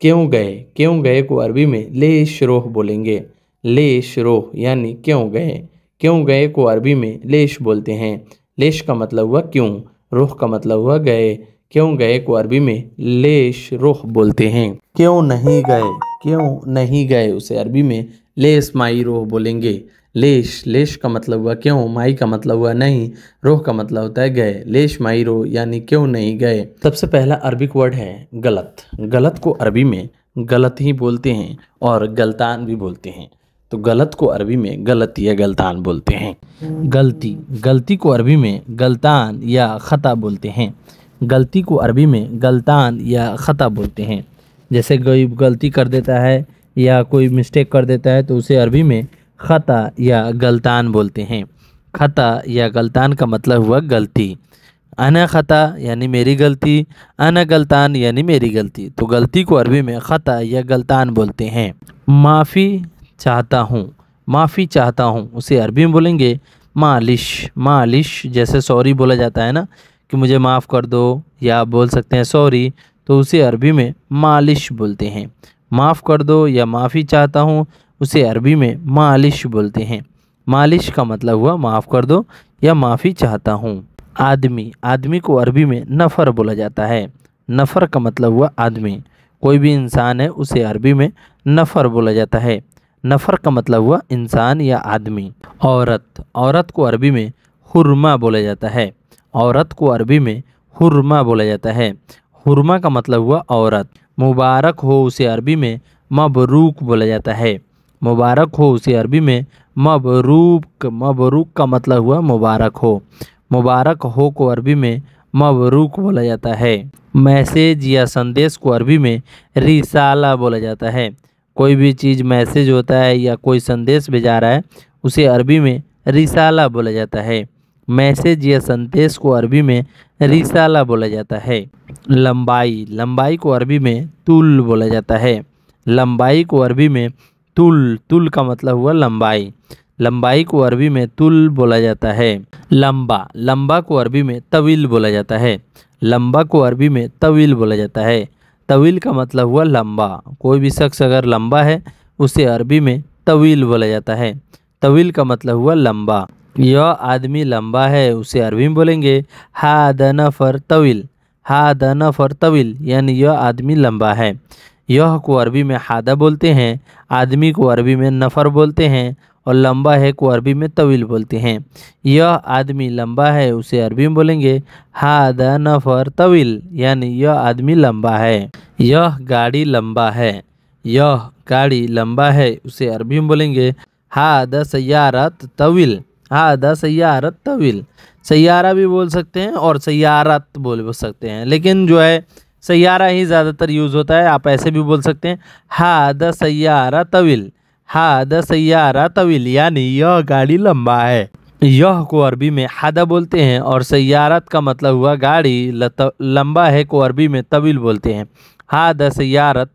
क्यों गए, क्यों गए को अरबी में ले शरोह बोलेंगे, ले शरोह यानी क्यों गए। क्यों गए को अरबी में लेश बोलते हैं, लेश का मतलब हुआ क्यों, रोह का मतलब हुआ गए। क्यों गए को अरबी में लेश रोह बोलते हैं। क्यों नहीं गए, क्यों नहीं गए उसे अरबी में लेस माई रोह बोलेंगे। लेश, लेश का मतलब हुआ क्यों, माई का मतलब हुआ नहीं, रोह का मतलब होता है गए। लेश माई रोह यानी क्यों नहीं गए। सबसे पहला अरबिक वर्ड है गलत। गलत को अरबी में गलत ही बोलते हैं और गलतान भी बोलते हैं। तो गलत को अरबी में गलत या गलतान बोलते हैं। गलती, गलती को अरबी में गलतान या खता बोलते हैं। गलती को अरबी में गलतान या खता बोलते हैं। जैसे कोई गलती कर देता है या कोई मिस्टेक कर देता है तो उसे अरबी में खता या गलतान बोलते हैं। खता या गलतान का मतलब हुआ गलती। अना खता यानी मेरी गलती, अना गलतान यानी मेरी गलती। तो गलती को अरबी में खता या गलतान बोलते हैं। माफ़ी चाहता हूँ, माफ़ी चाहता हूँ उसे अरबी में बोलेंगे मालिश, मालिश। जैसे सॉरी बोला जाता है ना कि मुझे माफ़ कर दो, या आप बोल सकते हैं सॉरी, तो उसे अरबी में मालिश बोलते हैं। माफ़ कर दो या माफ़ी चाहता हूँ उसे अरबी में मालिश बोलते हैं। मालिश का मतलब हुआ माफ़ कर दो या माफ़ी चाहता हूँ। आदमी, आदमी को अरबी में नफ़र बोला जाता है। नफ़र का मतलब हुआ आदमी। कोई भी इंसान है उसे अरबी में नफ़र बोला जाता है। नफ़र का मतलब हुआ इंसान या आदमी। औरत, औरत को अरबी में हुर्मा बोला जाता है। औरत को अरबी में हुर्मा बोला जाता है। हुर्मा का मतलब हुआ औरत। मुबारक हो उसे अरबी में मबरूक बोला जाता है। मुबारक हो उसे अरबी में मबरूक, मबरूक का मतलब हुआ मुबारक हो। मुबारक हो को अरबी में मबरूक बोला जाता है। मैसेज या संदेश को अरबी में रिसाला बोला जाता है। कोई भी चीज़ मैसेज होता है या कोई संदेश भेजा रहा है उसे अरबी में रिसाला बोला जाता है। मैसेज या संदेश को अरबी में रिसाला बोला जाता है। लंबाई लंबाई को अरबी में तुल बोला जाता है। लंबाई को अरबी में तुल तुल का मतलब हुआ लंबाई। लंबाई को अरबी में तुल बोला जाता है। लंबा लंबा को अरबी में तवील बोला जाता है। लंबा को अरबी में तवील बोला जाता है। तवील का मतलब हुआ लंबा। कोई भी शख्स अगर लंबा है उसे अरबी में तवील बोला जाता है। तवील का मतलब हुआ लंबा। यह आदमी लंबा है उसे अरबी में बोलेंगे हादा नफर तवील। हादा नफर तवील यानी यह आदमी लंबा है। यह को अरबी में हादा बोलते हैं, आदमी को अरबी में नफर बोलते हैं और लंबा है को अरबी में तवील बोलते हैं। यह आदमी लंबा है उसे अरबी में बोलेंगे हादा नफर तवील यानी यह आदमी लंबा है। यह गाड़ी लंबा है। यह गाड़ी लंबा है उसे अरबी में बोलेंगे हादा सय्यारत तवील। हादा सय्यारत तवील। सय्यारा भी बोल सकते हैं और सय्यारत बोल सकते हैं, लेकिन जो है सय्यारा ही ज़्यादातर यूज़ होता है। आप ऐसे भी बोल सकते हैं हादा सय्यारा तवील। हादा सय्यारा तवील यानी यह गाड़ी लंबा है। यह को अरबी में हादा बोलते हैं और सय्यारत का मतलब हुआ गाड़ी। लत, लंबा है को अरबी में तवील बोलते हैं। हादा सय्यारत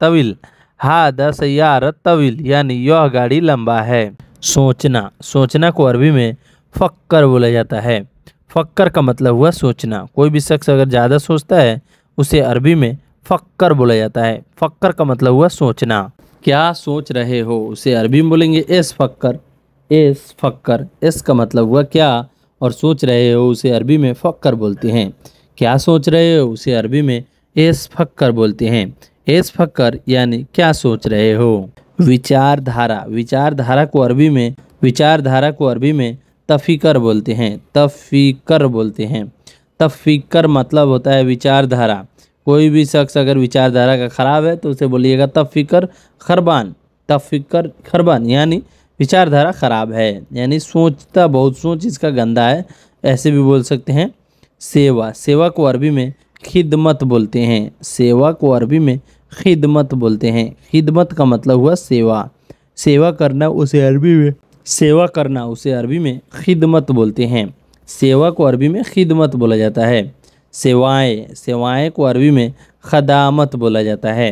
तवील। हादा सय्यारत तवील यानी यह गाड़ी लंबा है। सोचना सोचना को अरबी में फक्कर बोला जाता है। फक्कर का मतलब हुआ सोचना। कोई भी शख्स अगर ज़्यादा सोचता है उसे अरबी में फक्कर बोला जाता है। फक्कर का मतलब हुआ सोचना। क्या सोच रहे हो उसे अरबी में बोलेंगे एस फक्कर। एस फक्कर। एस का मतलब हुआ क्या और सोच रहे हो उसे अरबी में फक्कर बोलते हैं। क्या सोच रहे हो उसे अरबी में एस फक्कर बोलते हैं। एस फक्कर यानी क्या सोच रहे हो। विचारधारा विचारधारा को अरबी में विचारधारा को अरबी में तफिकर बोलते हैं। तफिकर बोलते हैं। तफिकर मतलब होता है विचारधारा। कोई भी शख्स अगर विचारधारा का ख़राब है तो उसे बोलिएगा तफिकर खरबान। तफिकर खरबान यानी विचारधारा ख़राब है, यानी सोचता बहुत सोच इसका गंदा है, ऐसे भी बोल सकते हैं। सेवा सेवा को अरबी में खिदमत बोलते हैं। सेवा को अरबी में खिदमत बोलते हैं। खिदमत का मतलब हुआ सेवा। सेवा करना उसे अरबी में सेवा करना उसे अरबी में खिदमत बोलते हैं। सेवा को अरबी में खिदमत बोला जाता है। सेवाएं सेवाएं को अरबी में खदामत बोला जाता है।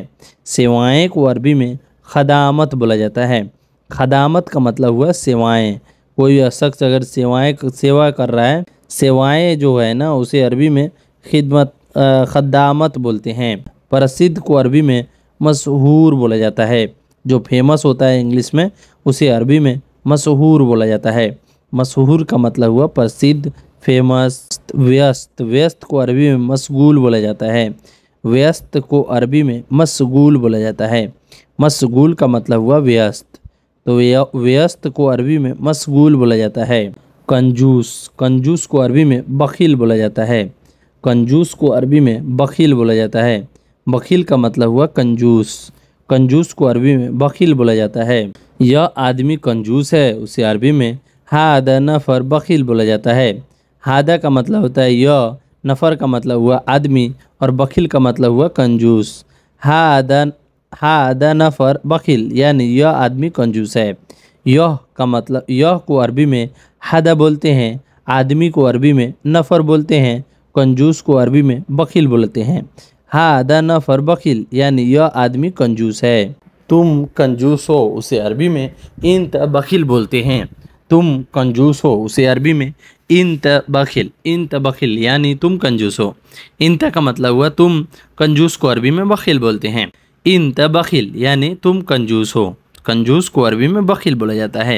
सेवाएं को अरबी में खदामत बोला जाता है। खदामत का मतलब हुआ सेवाएं। कोई शख्स अगर सेवाएं सेवा कर रहा है, सेवाएं जो है ना उसे अरबी में खिदमत खदामत बोलते हैं। प्रसिद्ध को अरबी में मशहूर बोला जाता है। जो फेमस होता है इंग्लिश में उसे अरबी में मशहूर बोला जाता है। मशहूर का मतलब हुआ प्रसिद्ध, फेमस। व्यस्त व्यस्त को अरबी में मशगूल बोला जाता है। व्यस्त को अरबी में मशगूल बोला जाता है। मशगूल का मतलब हुआ व्यस्त, तो व्यस्त को अरबी में मशगूल बोला जाता है। कंजूस कंजूस को अरबी में बखील बोला जाता है। कंजूस को अरबी में बखील बोला जाता है। बखील का मतलब हुआ कंजूस। कंजूस को अरबी में बखील बोला जाता है। यह आदमी कंजूस है उसे अरबी में हादा नफर बखील बोला जाता है। हादा का मतलब होता है यह, नफर का मतलब हुआ आदमी और बखील का मतलब हुआ कंजूस। हादा हादा नफर बखील यानी यह आदमी कंजूस है। यह का मतलब यह को अरबी में हादा बोलते हैं, आदमी को अरबी में नफर बोलते हैं, कंजूस को अरबी में बखील बोलते हैं। हादा नफर बखील यानी यह आदमी कंजूस है। तुम कंजूस हो उसे अरबी में इंत बखील बोलते हैं। तुम कंजूस हो उसे अरबी में इंत बखील। इंत बखील यानी तुम कंजूस हो। इंत का मतलब हुआ तुम, कंजूस को अरबी में बखील बोलते हैं। इंत बखील यानी तुम कंजूस हो। कंजूस को अरबी में बखील बोला जाता है।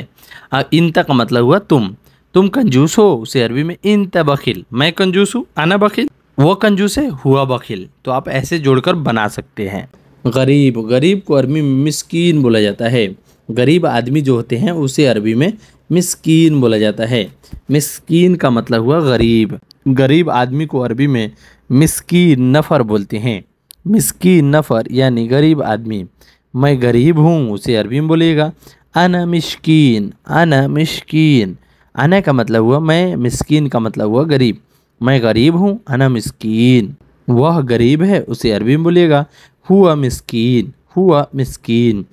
इंत का मतलब हुआ तुम। तुम कंजूस हो उसे अरबी में इंत बखील। मैं कंजूस हूँ, आना बखील। वो कंजूस है, हुआ बखील। तो आप ऐसे जोड़कर बना सकते हैं। गरीब गरीब को अरबी में मिस्कीन बोला जाता है। गरीब आदमी जो होते हैं उसे अरबी में मिस्कीन बोला जाता है। मिस्कीन का मतलब हुआ गरीब। गरीब आदमी को अरबी में मिस्कीन नफर बोलते हैं। मिस्कीन नफर यानी गरीब आदमी। मैं गरीब हूँ उसे अरबी में बोलिएगा अना मिस्कीन। अना मिस्कीन। अना का मतलब हुआ मैं, मिस्कीन का मतलब हुआ गरीब। मैं गरीब हूँ अना मिस्कीन। वह गरीब है उसे अरबी में बोलिएगा हुआ मिस्कीन। हुआ मिस्कीन।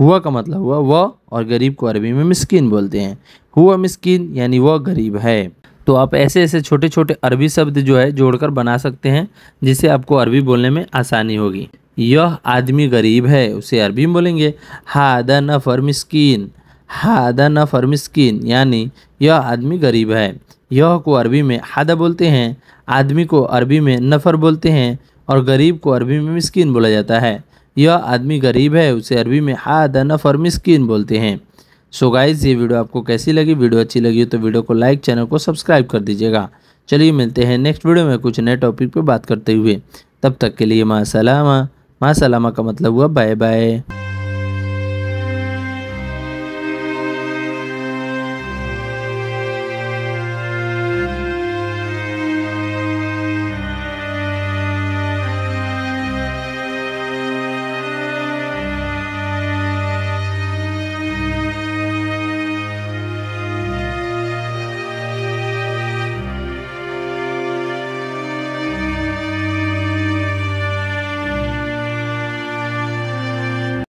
हुआ का मतलब हुआ वह, और गरीब को अरबी में मिस्कीन बोलते हैं। हुआ मिस्कीन यानी वह गरीब है। तो आप ऐसे ऐसे छोटे छोटे अरबी शब्द जो है जोड़कर बना सकते हैं, जिससे आपको अरबी बोलने में आसानी होगी। यह आदमी गरीब है, उसे अरबी में बोलेंगे हादा नफर मिस्कीन। हादा नफर मिस्कीन यानी यह आदमी गरीब है। यह को अरबी में हादा बोलते हैं, आदमी को अरबी में नफर बोलते हैं, और गरीब को अरबी में मिस्कीन बोला जाता है। यह आदमी गरीब है, उसे अरबी में हादा नफर मिस्कीन बोलते हैं। सो गाइज़, ये वीडियो आपको कैसी लगी? वीडियो अच्छी लगी तो वीडियो को लाइक, चैनल को सब्सक्राइब कर दीजिएगा। चलिए मिलते हैं नेक्स्ट वीडियो में कुछ नए टॉपिक पर बात करते हुए। तब तक के लिए मासलामा। मासलामा का मतलब हुआ बाय बाय।